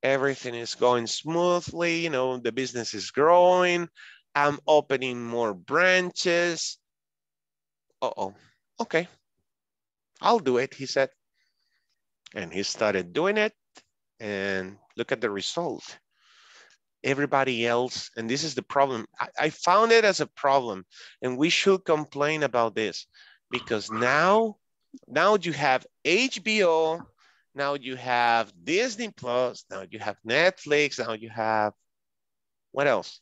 everything is going smoothly, you know, the business is growing, I'm opening more branches. Uh-oh, okay, I'll do it, he said. And he started doing it, and look at the result. Everybody else, and this is the problem. I found it as a problem, and we should complain about this, because now you have HBO, now you have Disney Plus, now you have Netflix, now you have, what else?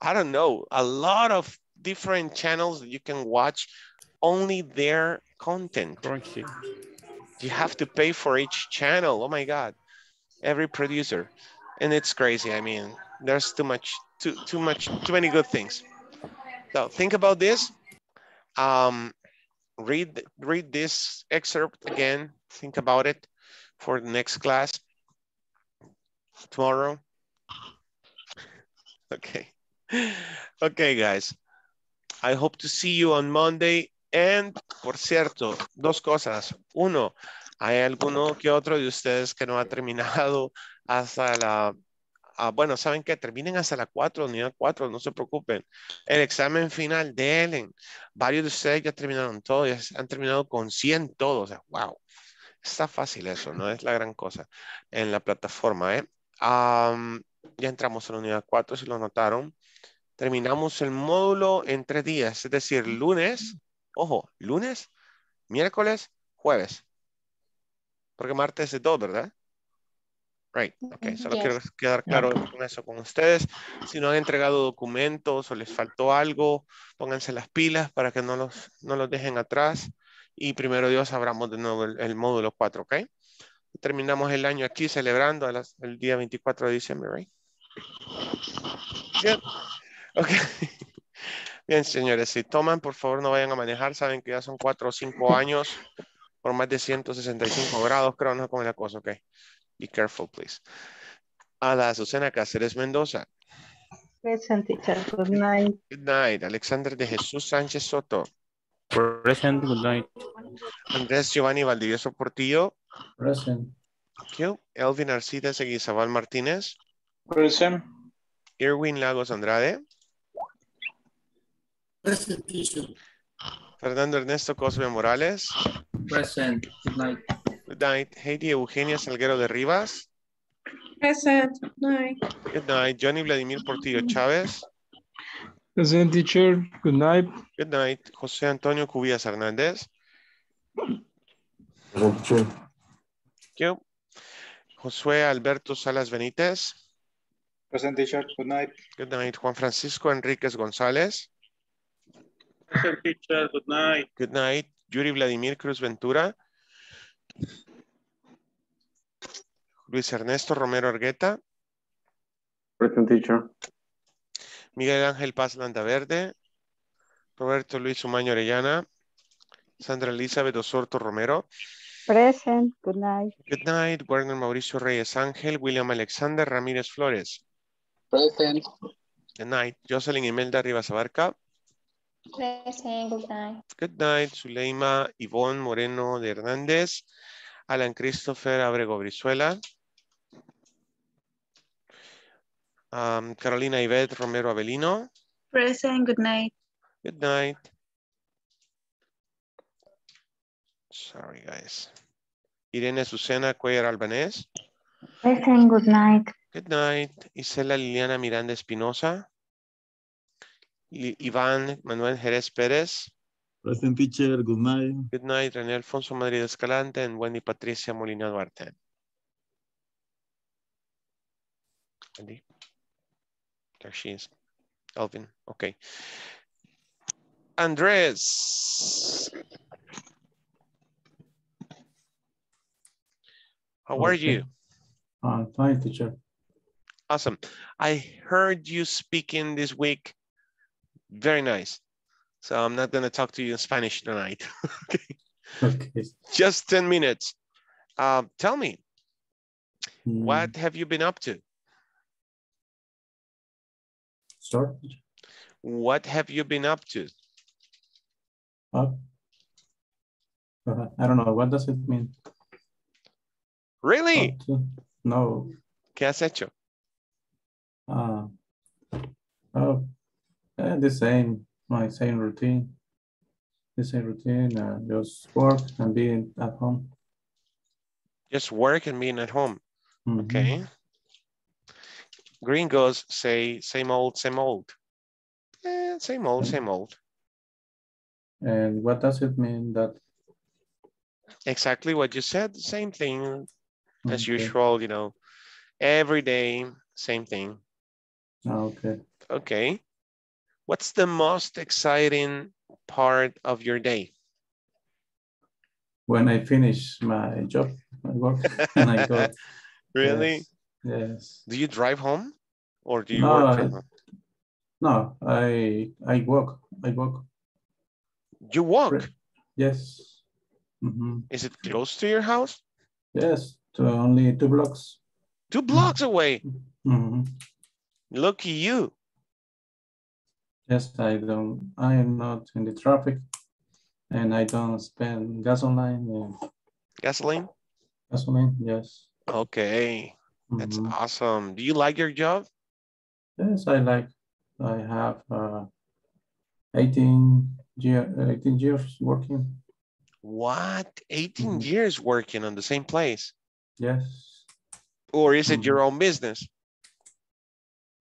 I don't know, a lot of different channels that you can watch only their content. Crunchy. You have to pay for each channel, oh my God, every producer. And it's crazy, I mean, there's too many good things. So think about this, read this excerpt again, think about it for the next class, tomorrow. Okay, okay guys, I hope to see you on Monday. And, por cierto, dos cosas. Uno, hay alguno que otro de ustedes que no ha terminado hasta la... bueno, saben que terminen hasta la 4, unidad 4, no se preocupen. El examen final, denle. Varios de ustedes ya terminaron todo, ya han terminado con 100 todos. O sea, wow, está fácil eso, no es la gran cosa en la plataforma, ¿eh? Ya entramos a la unidad 4, si lo notaron. Terminamos el módulo en 3 días, es decir, lunes... Ojo, lunes, miércoles, jueves. Porque martes es 2, ¿verdad? Right, ok. Solo quiero quedar claro con eso con ustedes. Si no han entregado documentos o les faltó algo, pónganse las pilas para que no los dejen atrás. Y primero Dios, abramos de nuevo el módulo 4, ok. Terminamos el año aquí celebrando el día 24 de diciembre, right? Good. Ok. Bien, señores, si toman, por favor, no vayan a manejar. Saben que ya son 4 o 5 años por más de 165 grados, creo, no con la cosa, ok. Be careful, please. Ada Susana Caceres Mendoza. Present, teacher. Good night. Good night. Alexander De Jesus Sánchez Soto. Present, good night. Andres Giovanni Valdivieso Portillo. Present. Thank you. Elvin Alcides Eguizabal Martinez. Present. Irwin Lagos Andrade. Present, teacher. Fernando Ernesto Cosme Morales. Present. Good night. Good night. Heidi Eugenia Salguero de Rivas. Present. Good night. Good night. Johnny Vladimir Portillo Chávez. Present, teacher. Good night. Good night. José Antonio Cubillas Hernández. Present, teacher. Thank you. José Alberto Salas Benítez. Present, teacher. Good night. Good night. Juan Francisco Enriquez González. Present, teacher. Good night. Good night. Yuri Vladimir Cruz Ventura. Luis Ernesto Romero Argueta. Present, teacher. Miguel Ángel Paz Landa Verde. Roberto Luis Umaño Orellana. Sandra Elizabeth Osorto Romero. Present. Good night. Good night. Werner Mauricio Reyes Ángel. William Alexander Ramírez Flores. Present. Good night. Jocelyn Imelda Rivas Abarca. Present, good night. Good night. Suleyma Ivonne Moreno de Hernández. Alan Christopher Abrego Brizuela. Carolina Yvette Romero Avelino. Present, good night. Good night. Sorry, guys. Irene Azucena Cuéllar Albanes. Present, good night. Good night. Isela Liliana Miranda Espinosa. Ivan Manuel Jerez Pérez. Present, teacher. Good night. Good night. René Alfonso Madrid Escalante and Wendy Patricia Molina Duarte. Wendy. There she is. Elvin. Okay. Andres. How are you? Fine, teacher. Awesome. I heard you speaking this week. Very nice. So I'm not going to talk to you in Spanish tonight. Okay. Okay. Just 10 minutes. Tell me, what have you been up to? Sorry? What have you been up to? I don't know. What does it mean? Really? No. ¿Qué has hecho? The same, my same routine. The same routine, just work and being at home. Just work and being at home. Mm-hmm. Okay. Gringos say same old, same old. Eh, same old, same old. And what does it mean that? Exactly what you said, same thing as okay. usual, you know, every day, same thing. Okay. Okay. What's the most exciting part of your day? When I finish my job, my work, and I go. Really? Yes. Yes. Do you drive home or do you work from home? No, I walk. I walk. You walk? Yes. Mm-hmm. Is it close to your house? Yes, to only 2 blocks. 2 blocks away? Mm-hmm. Lucky you. Yes, I am not in the traffic and I don't spend gasoline. Gasoline? Gasoline, yes. Okay, that's awesome. Do you like your job? Yes, I like. I have 18 years working. What? 18 years working on the same place? Yes. Or is it your own business?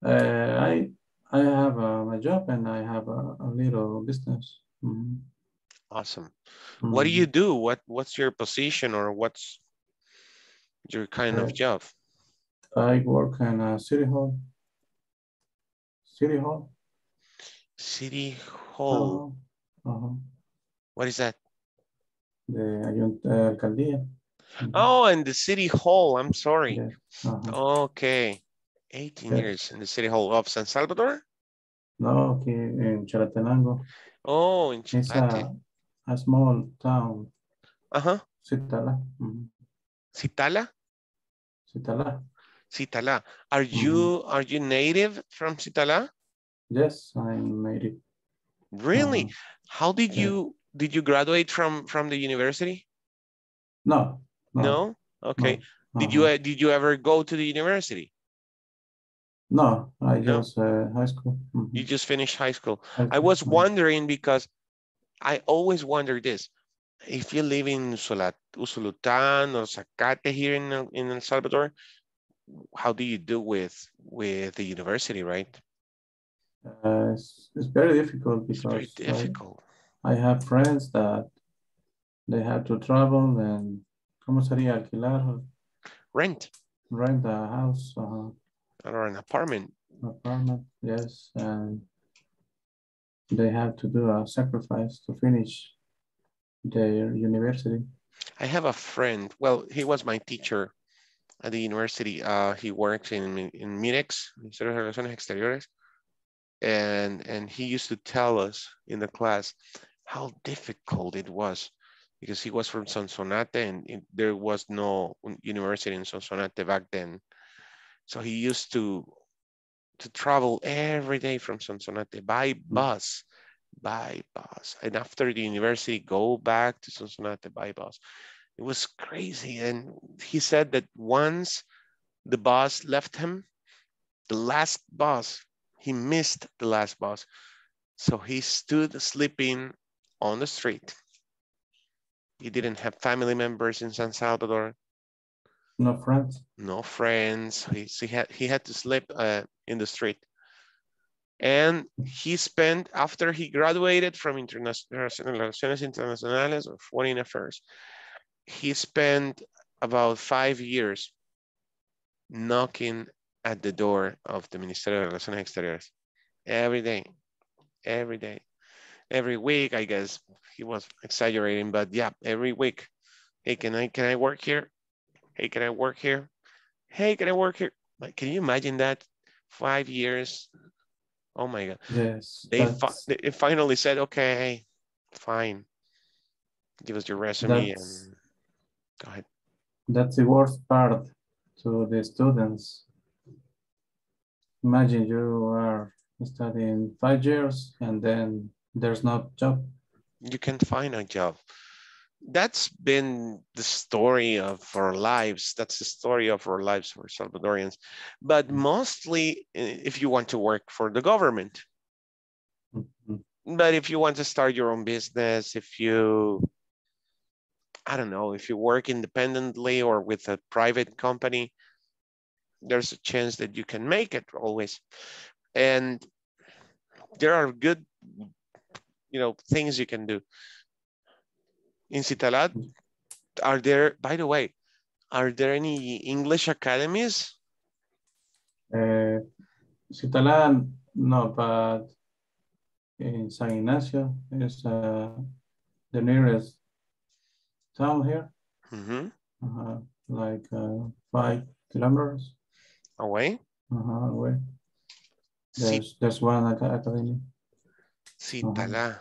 I have my job and I have a little business. Awesome. What do you do? What's your position or what's your kind of job? I work in a city hall. City hall? City hall. What is that? The alcaldía. Oh, and the city hall. I'm sorry. Yeah. Okay. 18 years in the city hall of San Salvador? No, okay, in Chalatenango. Oh, in Chalatenango. A small town. Uh-huh. Citala. Citala? Citala. Citala. Are you native from Citala? Yes, I'm native. Really? How did you graduate from the university? No. No? Okay. No. Did you ever go to the university? No, I just high school. You just finished high school. I was wondering because I always wonder this. If you live in Usulután or Zacate here in El Salvador, how do you do with the university, right? It's very difficult because it's very difficult. I have friends that they have to travel and ¿cómo sería alquilar? Rent a house. Or an apartment. Apartment, yes. And they have to do a sacrifice to finish their university. I have a friend. Well, he was my teacher at the university. He works in Mirex, Ministerio de Relaciones Exteriores. And he used to tell us in the class how difficult it was because he was from Sonsonate and there was no university in Sonsonate back then. So he used to travel every day from Sonsonate by bus. And after the university, go back to Sonsonate by bus. It was crazy. And he said that once the bus left him, the last bus, he missed the last bus. So he stood sleeping on the street. He didn't have family members in San Salvador. No friends. No friends. He had to sleep in the street. And he spent, after he graduated from Relaciones Internacionales or Foreign Affairs, he spent about 5 years knocking at the door of the Ministerio de Relaciones Exteriores. Every day. Every week, I guess. He was exaggerating, but yeah, every week. Hey, can I work here? Hey, can I work here? Hey, can I work here? Like, can you imagine that? 5 years. Oh my God. Yes. They finally said, okay, fine. Give us your resume and go ahead. That's the worst part to the students. Imagine you are studying 5 years and then there's no job. You can't find a job. that's been the story of our lives. That's the story of our lives for Salvadorians. But mostly if you want to work for the government. Mm-hmm. But if you want to start your own business, if you, I don't know, if you work independently or with a private company, there's a chance that you can make it always. And there are good, you know, things you can do. In Citalad, are there, by the way, are there any English academies? Citalad, no, but in San Ignacio is the nearest town here, mm-hmm. Like 5 kilometers away. Away. There's one academy. Citalá.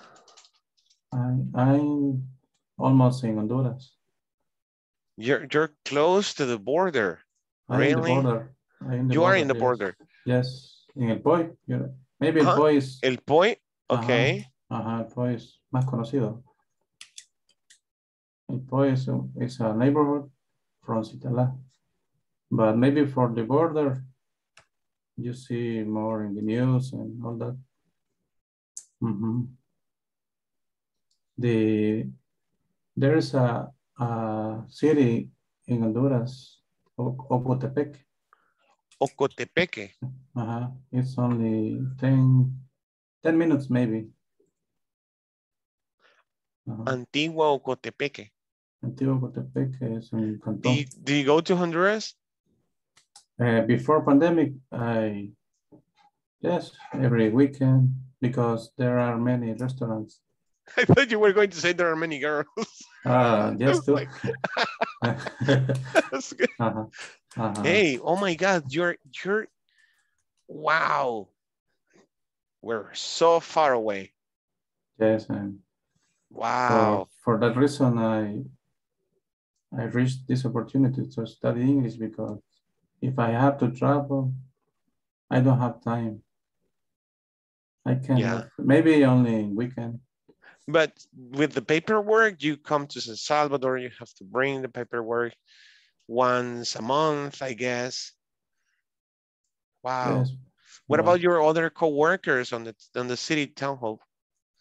I'm almost in Honduras. You're close to the border. Really? You are in the border. Yes, in El Poi. Maybe El Poi is. El Poi. Okay. El Poi is más conocido. El Poi is a neighborhood from Citalá. But maybe for the border, you see more in the news and all that. Mm-hmm. There is a city in Honduras, Ocotepeque. Ocotepeque? It's only 10 minutes maybe. Antigua Ocotepeque. Antigua Ocotepeque is in Canton. Do you go to Honduras? Before pandemic, yes, every weekend, because there are many restaurants. I thought you were going to say there are many girls. Yes, too. Like... That's good. Hey, oh my God, you're, wow. We're so far away. Yes, and wow. For that reason, I reached this opportunity to study English, because if I have to travel, I don't have time. I can, yeah. Maybe only weekend. But with the paperwork, you come to San Salvador, you have to bring the paperwork once a month, I guess. Wow. Yes. What about your other co-workers on the city town hall?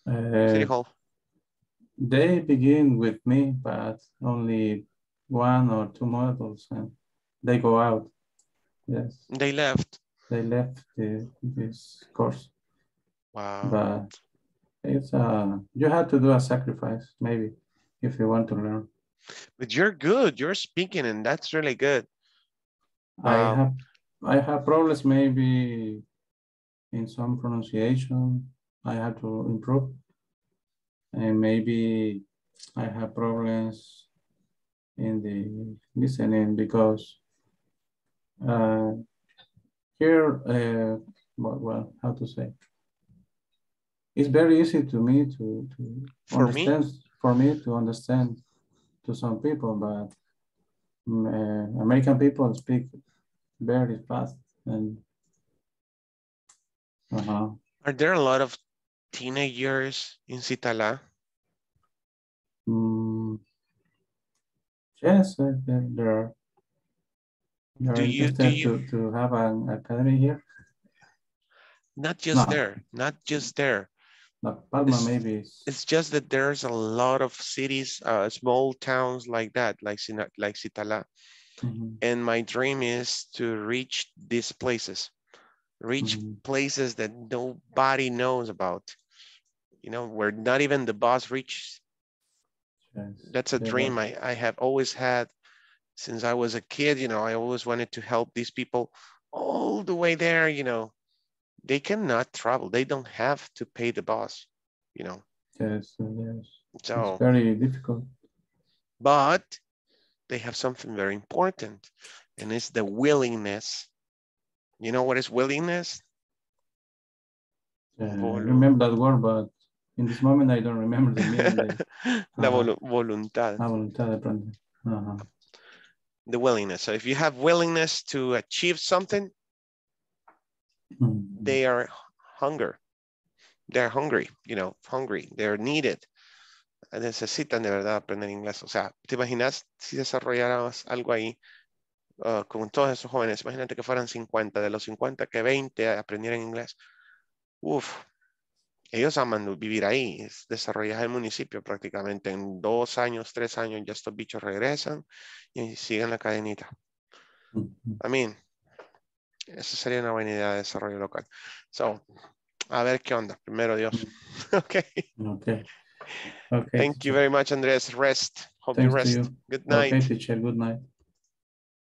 City hall? They begin with me, but only 1 or 2 models, and they go out. Yes. They left. They left this course. Wow. But it's you have to do a sacrifice, maybe, if you want to learn. But you're good. You're speaking, and that's really good. Wow. I have problems maybe in some pronunciation. I have to improve, and maybe I have problems in the listening, because here, well, how to say? It's very easy to me to understand to some people, but American people speak very fast. And Are there a lot of teenagers in Citalá? Yes, there are. Do you have an academy here? Not just there. Palma, maybe. It's just that there's a lot of cities, small towns like that, like Citalá. Mm-hmm. And my dream is to reach these places, places that nobody knows about, you know, where not even the bus reaches. Yes. That's a dream I have always had since I was a kid. You know, I always wanted to help these people all the way there, you know. They cannot travel. They don't have to pay the bus, you know. Yes, yes. So it's very difficult. But they have something very important, and it's the willingness. You know what is willingness? I remember that word, but in this moment I don't remember the meaning. La voluntad. La voluntad. The willingness. So if you have willingness to achieve something, they are hungry, you know, they're needed. necesitan de verdad aprender inglés. O sea, ¿te imaginas si desarrolláramos algo ahí con todos esos jóvenes? Imagínate que fueran 50, de los 50 que 20 aprendieran inglés. Uf, ellos aman vivir ahí, desarrollar el municipio prácticamente. En 2 años, 3 años ya estos bichos regresan y siguen la cadenita. I mean, esa sería una buena idea de desarrollo local. So, a ver qué onda, primero Dios. Okay. Thank you very much, Andres. Rest. Hope you rest. Good night. Okay, teacher. Good night.